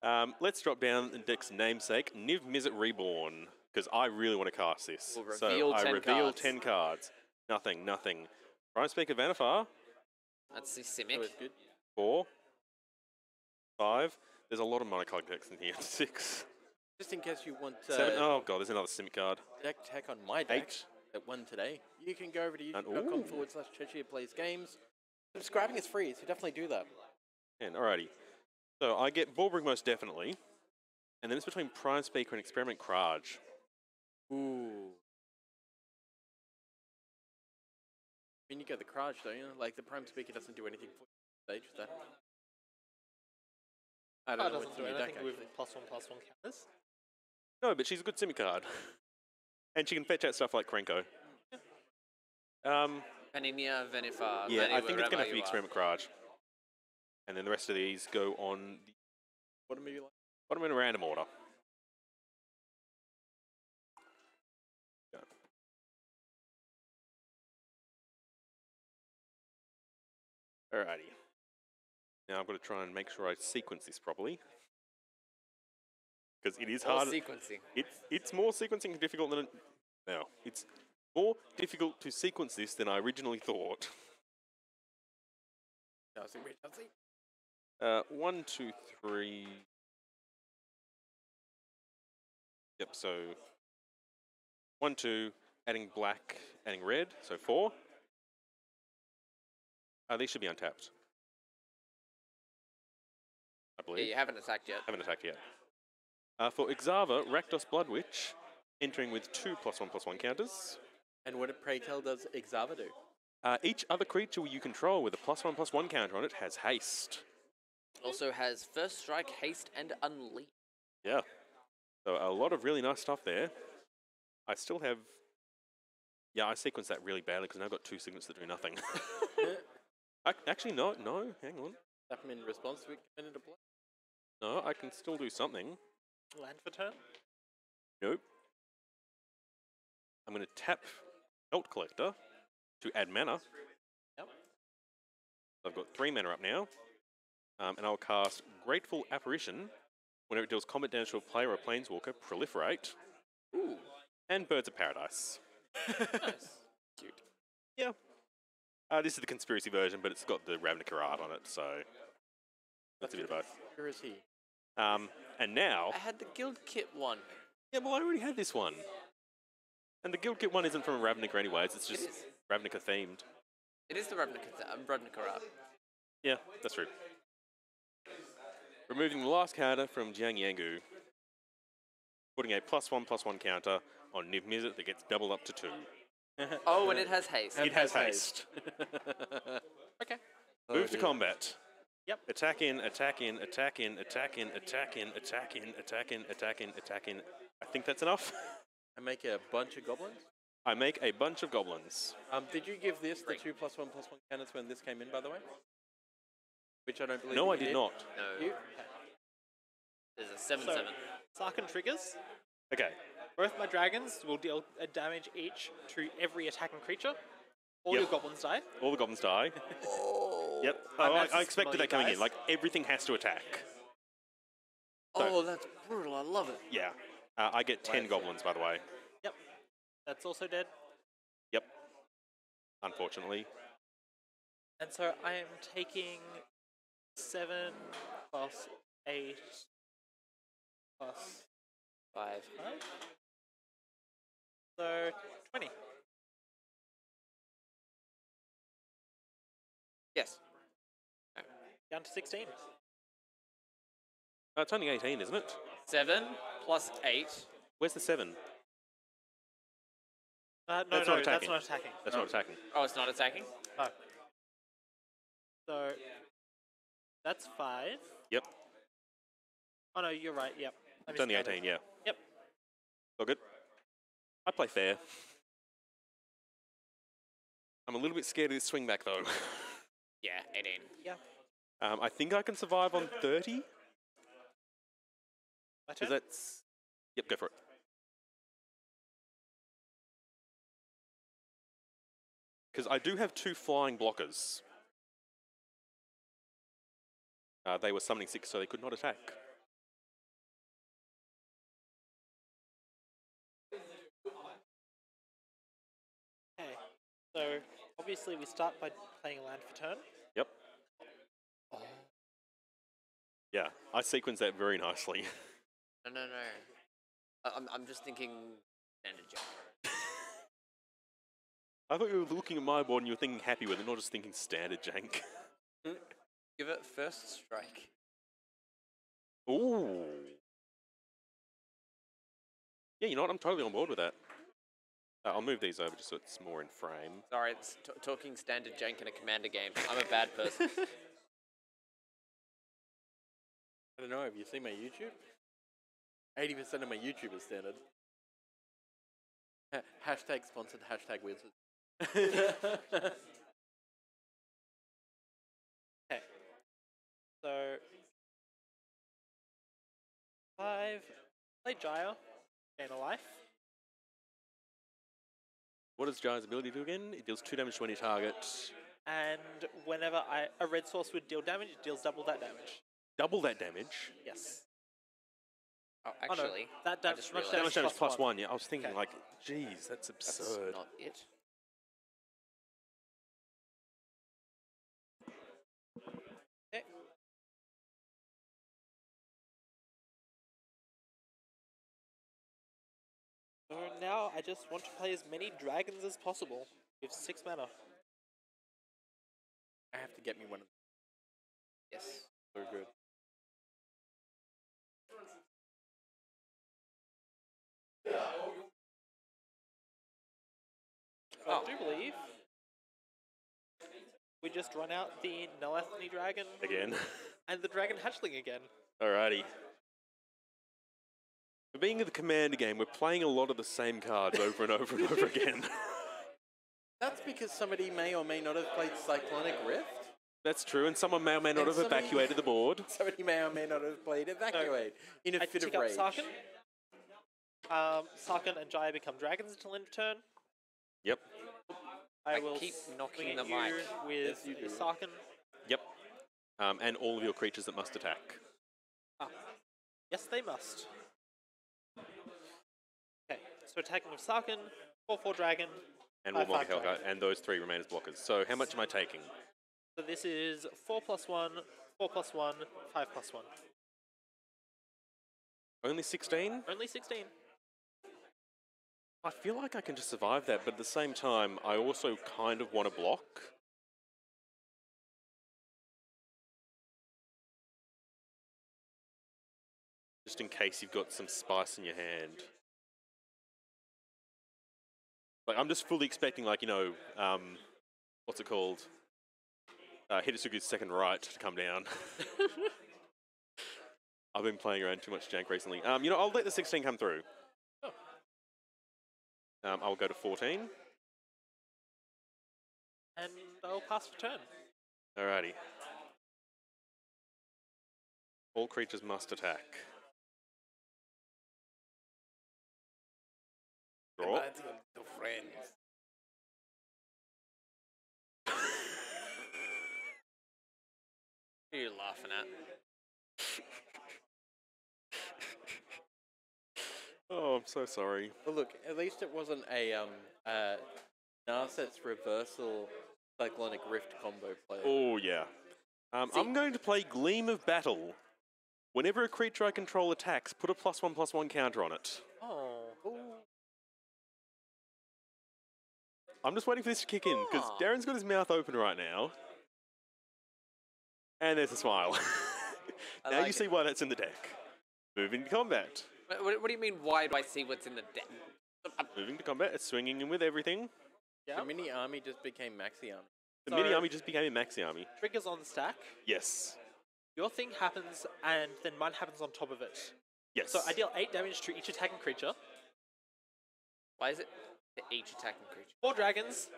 um, let's drop down the deck's namesake, Niv-Mizzet Reborn, because I really want to cast this. We'll so I reveal cards. ten cards. Nothing, nothing. Prime Speaker Vanifar. That's the Simic. So good. Four. Five. There's a lot of monocolor decks in here. Six. Just in case you want... Uh, Seven. Oh god, there's another Simic card. Deck tech on my deck Eight. that won today. You can go over to youtube.com forward slash Cheshire Plays Games. Subscribing is free, so definitely do that. And alrighty. So I get Borbrug most definitely. And then it's between Prime Speaker and Experiment Kraj. Ooh. I mean, you go the Kraj, don't you? Like, the Prime Speaker doesn't do anything for you. Stage, that. I don't oh, know what's doing. I think with plus one, plus one counters. No, but she's a good Simic card. And she can fetch out stuff like Krenko. Yeah. Um, Venimia, Venifar. Yeah, Veni, I think it's going to have to be Experiment Kraj. And then the rest of these go on... The what am I like? Put them in a random order. Go. Alrighty. Now I've got to try and make sure I sequence this properly. Because it is hard. sequencing. It's, it's more sequencing difficult than... No. It's more difficult to sequence this than I originally thought. Uh, one, two, three... Yep, so one, two, adding black, adding red, so four. Uh, these should be untapped. I believe. Yeah, you haven't attacked yet. Haven't attacked yet. Uh, for Exava, Rakdos Bloodwitch, entering with two plus one plus one counters. And what a pray tell does Exava do? Uh, each other creature you control with a plus one plus one counter on it has haste. Also has first strike, haste, and unleash. Yeah. So a lot of really nice stuff there. I still have... Yeah, I sequenced that really badly because now I've got two signets that do nothing. yeah. I, actually, no, no, hang on. Tap them in response to it committed to play? No, I can still do something. Land for turn? Nope. I'm going to tap Belt Collector to add mana. Yep. I've got three mana up now. Um, and I'll cast Grateful Apparition. Whenever it deals combat damage to a player or a planeswalker, proliferate. Ooh. And Birds of Paradise. Nice. Cute. Yeah. Uh, this is the conspiracy version, but it's got the Ravnica art on it, so... That's a bit of both. Conspiracy. Um, and now... I had the Guild Kit one. Yeah, well, I already had this one. And the Guild Kit one isn't from Ravnica anyways, it's just it Ravnica-themed. It is the Ravnica, th um, Ravnica art. Yeah, that's true. Removing the last counter from Jiang Yanggu. Putting a plus one, plus one counter on Niv-Mizzet that gets doubled up to two. oh, and it has haste. It, it has, has haste. haste. okay. Oh, Move yeah. to combat. Yep. Attack in, attack in, attack in, attack in, attack in, attack in, attack in, attack in, attack in. I think that's enough. I make a bunch of goblins? I make a bunch of goblins. Um, did you give this the two plus one plus one counters when this came in, by the way? Which I don't believe. No, I did, did not. No. You? There's a seven so, seven. Sarkhan triggers. Okay. Both my dragons will deal a damage each to every attacking creature. All yep. your goblins die. All the goblins die. Oh. Yep. Oh, I, I expected that coming guys. in. Like everything has to attack. So, oh, that's brutal. I love it. Yeah. Uh, I get ten Wait, goblins, by the way. Yep. That's also dead. Yep. Unfortunately. And so I am taking seven plus eight plus five. Five? So twenty. Yes. No. Down to sixteen. Uh, it's only eighteen, isn't it? Seven plus eight. Where's the seven? Uh, no, that's no, not that's not attacking. That's no. not attacking. Oh, it's not attacking? No. So, that's five. Yep. Oh, no, you're right, yep. I it's only eighteen, it. yeah. Yep. All good. I play fair. I'm a little bit scared of this swing back, though. Yeah, eighteen. Yeah. Um, I think I can survive on thirty. Because that's... Yep, go for it. Because I do have two flying blockers. Uh, they were summoning six, so they could not attack. Okay. So, obviously we start by playing land for turn. Yep. Oh. Yeah, I sequenced that very nicely. No, no, no. I'm, I'm just thinking standard Jank. I thought you were looking at my board and you were thinking happy with it, not just thinking standard Jank. Give it first strike. Ooh. Yeah, you know what? I'm totally on board with that. Uh, I'll move these over just so it's more in frame. Sorry, it's t talking standard Jank in a commander game. I'm a bad person. I don't know. Have you seen my YouTube? eighty percent of my YouTube is standard. Ha hashtag sponsored, hashtag wizard. Okay. So, five, play Jaya, gain a life. What does Jaya's ability do again? It deals two damage to any target. And whenever I, a red source would deal damage, it deals double that damage. Double that damage? Yes. Oh, actually, oh, no. that damage, damage, damage, damage plus one. one. Yeah, I was thinking okay. like, geez, that's absurd. That's not it. Okay. So now I just want to play as many dragons as possible. We have six mana. I have to get me one of them. Yes. Very good. Oh. I do believe we just run out the Nalathni dragon again, and the dragon hatchling again. Alrighty. For being in the commander game, we're playing a lot of the same cards over and over and over again. That's because somebody may or may not have played Cyclonic Rift. That's true, and someone may or may not and have evacuated the board. Somebody may or may not have played Evacuate no. in a I fit of rage. Sarkhan. Um, Sarkhan and Jaya become dragons until end of turn. Yep. I, I will keep knocking the mic with yes, Sarkhan. Yep. Um, and all of your creatures that must attack. Ah. Yes, they must. Okay, so attacking with Sarkhan, four four dragon, and five, five dragon. And those three remain as blockers. So how much am I taking? So this is four plus one, four plus one, five plus one. Only sixteen? Only sixteen. I feel like I can just survive that, but at the same time, I also kind of want to block. Just in case you've got some spice in your hand. Like, I'm just fully expecting, like, you know, um, what's it called? Uh, Hidetsugu's second right to come down. I've been playing around too much jank recently. Um, you know, I'll let the sixteen come through. Um, I'll go to fourteen. And I'll pass for turn. Alrighty. All creatures must attack. Draw. What are you laughing at? Oh, I'm so sorry. Well, look, at least it wasn't a um uh Narset's reversal Cyclonic Rift combo play. Oh yeah. Um, See, I'm going to play Gleam of Battle. Whenever a creature I control attacks, put a plus one plus one counter on it. Oh. Ooh. I'm just waiting for this to kick in because Darren's got his mouth open right now. And there's a smile. Now like you see it. Why that's in the deck. Moving to combat. What, what do you mean, why do I see what's in the deck? Moving to combat, it's swinging in with everything. Yep. The mini army just became maxi army. The so mini army just became a maxi army. Triggers on the stack. Yes. Your thing happens, and then mine happens on top of it. Yes. So I deal eight damage to each attacking creature. Why is it to each attacking creature? Four dragons,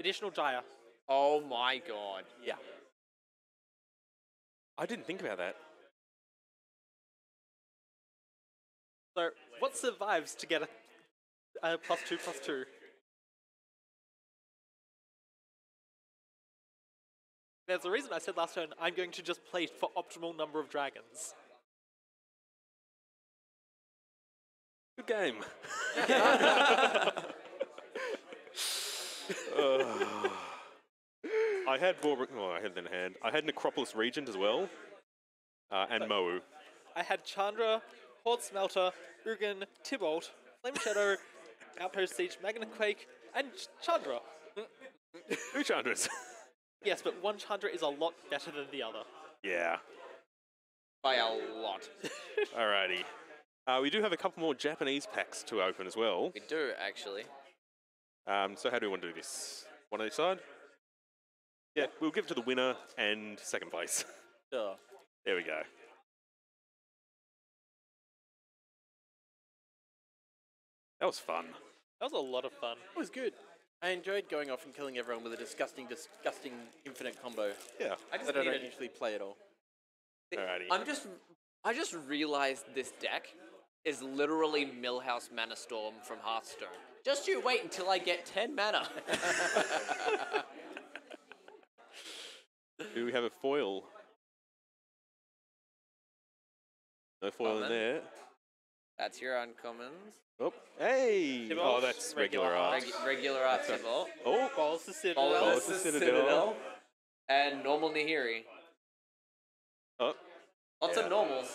additional dire. Oh my god. Yeah. I didn't think about that. So, what survives to get a, a plus two, plus two? There's a reason I said last turn, I'm going to just play for optimal number of dragons. Good game. uh. I had Vorbrick, oh, I had that in hand. I had Necropolis Regent as well, uh, and so, Moe. I had Chandra, Horde Smelter, Ugin, Tybalt, Flame Shadow, Outpost Siege, Magna Quake, and Chandra. Two Chandras. Yes, but one Chandra is a lot better than the other. Yeah. By a lot. Alrighty. Uh, we do have a couple more Japanese packs to open as well. We do, actually. Um, so how do we want to do this? One on each side? Yeah, we'll give it to the winner and second place. Sure. There we go. That was fun. That was a lot of fun. It was good. I enjoyed going off and killing everyone with a disgusting, disgusting infinite combo. Yeah. I just I don't, don't usually play at all. Alrighty. I'm just, I just realised this deck is literally Millhouse Mana Storm from Hearthstone. Just you wait until I get ten mana. Do we have a foil? No foil Common. in there. That's your uncommons. Oh, hey! Tibalt. Oh, that's regular, regular art. Regu regular art, Tibalt. Oh, Balls to Citadel. Balls to Citadel. Citadel. And normal Nahiri. Oh. Lots yeah. of normals.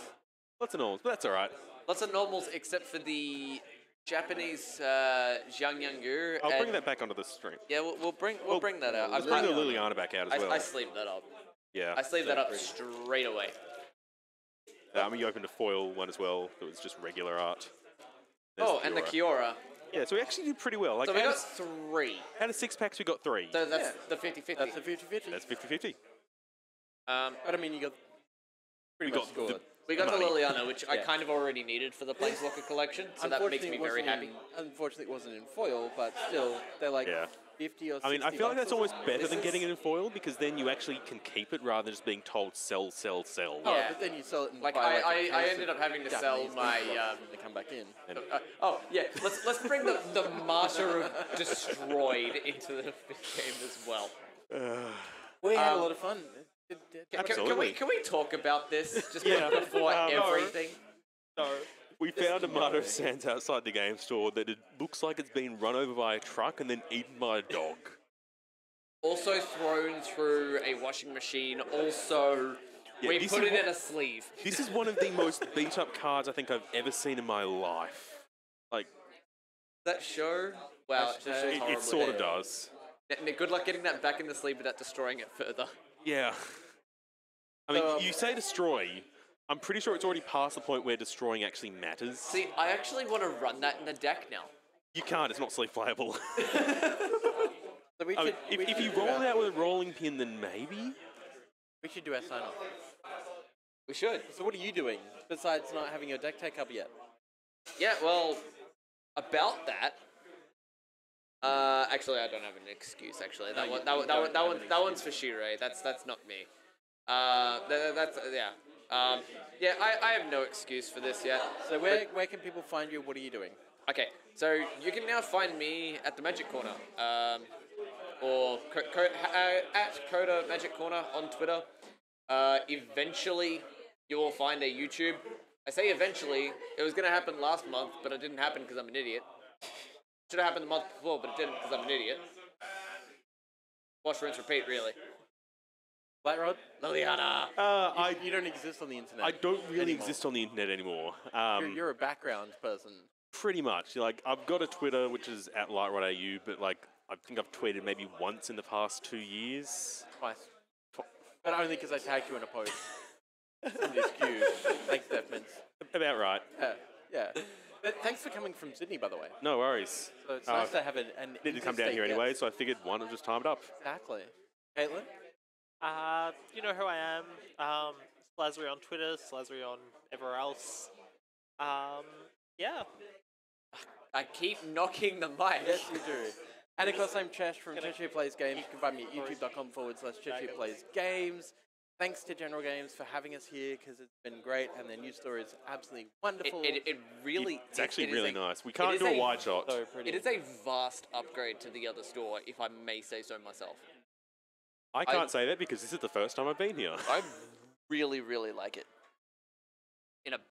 Lots of normals, but that's alright. Lots of normals except for the Japanese uh, Jiang Yanggu. I'll bring that back onto the stream. Yeah, we'll, we'll bring we'll, we'll bring that out. Let's I bring the Liliana back out as I, well. I sleeved that up. Yeah, I sleeved so that up pretty. straight away. Uh, I mean, you opened a foil one as well. It was just regular art. There's oh, the and the Kiora. Yeah, so we actually did pretty well. Like, so we got three. Out of six packs, we got three. So that's yeah. the fifty fifty. That's the fifty fifty. That's fifty fifty. Um, but I mean, you got pretty we much got the We got Money. the Liliana, which yeah. I kind of already needed for the Planeswalker collection, so that makes me very happy. In, unfortunately, it wasn't in foil, but still, they're like yeah. fifty or sixty. I mean, I feel like that's almost better this than getting it in foil, because then you actually can keep it rather than just being told, sell, sell, sell. Oh, yeah. But then you sell it and like, buy, like I, I, I ended up having to Japanese sell my... Um, to come back in. And uh, oh, yeah, let's, let's bring the, the Martyr of Destroyed into the game as well. Uh, we um, had a lot of fun. Can, can, we, can we talk about this just yeah. before um, everything? No. no. We this found a Martyr of Sands outside the game store that it looks like it's been run over by a truck and then eaten by a dog. Also thrown through a washing machine. Also, yeah, we put it one, in a sleeve. This is one of the most beat up cards I think I've ever seen in my life. Like... That show? Wow, that show it, it sort of does. Good luck getting that back in the sleeve without destroying it further. Yeah. I mean, um, you say destroy. I'm pretty sure it's already past the point where destroying actually matters. See, I actually want to run that in the deck now. You can't. It's not sleeve playable. So we should, I mean, we if, should if you roll it out with a rolling pin, then maybe? We should do our sign-off. We should. So what are you doing, besides not having your deck take up yet? Yeah, well, about that, Uh, actually, I don't have an excuse. Actually, that no, one, that one, that one, that one, that one's for Shirei. That's that's not me. Uh, that, that's yeah. Um, yeah, I, I have no excuse for this yet. So where but, where can people find you? What are you doing? Okay, so you can now find me at the Magic Corner, um, or co co uh, at Coda Magic Corner on Twitter. Uh, eventually, you will find a YouTube. I say eventually. It was gonna happen last month, but it didn't happen because I'm an idiot. Should have happened the month before, but it didn't because I'm an idiot. Wash, rinse, repeat, really. Lightrod? Liliana! Uh, I, you don't exist on the internet. I don't really anymore. exist on the internet anymore. Um, you're, you're a background person. Pretty much. Like, I've got a Twitter, which is at Lightrod A U, but like, I think I've tweeted maybe once in the past two years. Twice. Tw but only because I tagged you in a post. Somebody's queue. Thanks, Deafmans. About right. Yeah. Yeah. But thanks for coming from Sydney, by the way. No worries. So it's uh, nice to have an... an didn't come down here guest. anyway, so I figured why not just time it up. Exactly. Caitlin? Uh, you know who I am. Um, Silasary on Twitter, Silasary on everywhere else. Um, yeah. I keep knocking the mic. Yes, you do. And of course, I'm Chesh from Cheshire Plays Games. You can find me at youtube.com forward slash Cheshire Plays Games. Thanks to General Games for having us here, because it's been great, and their news story is absolutely wonderful. It, it, it really It's actually it, it really a, nice. We can't do a, a wide shot. So it is a vast upgrade to the other store, if I may say so myself. I can't I, say that because this is the first time I've been here. I really, really like it. In a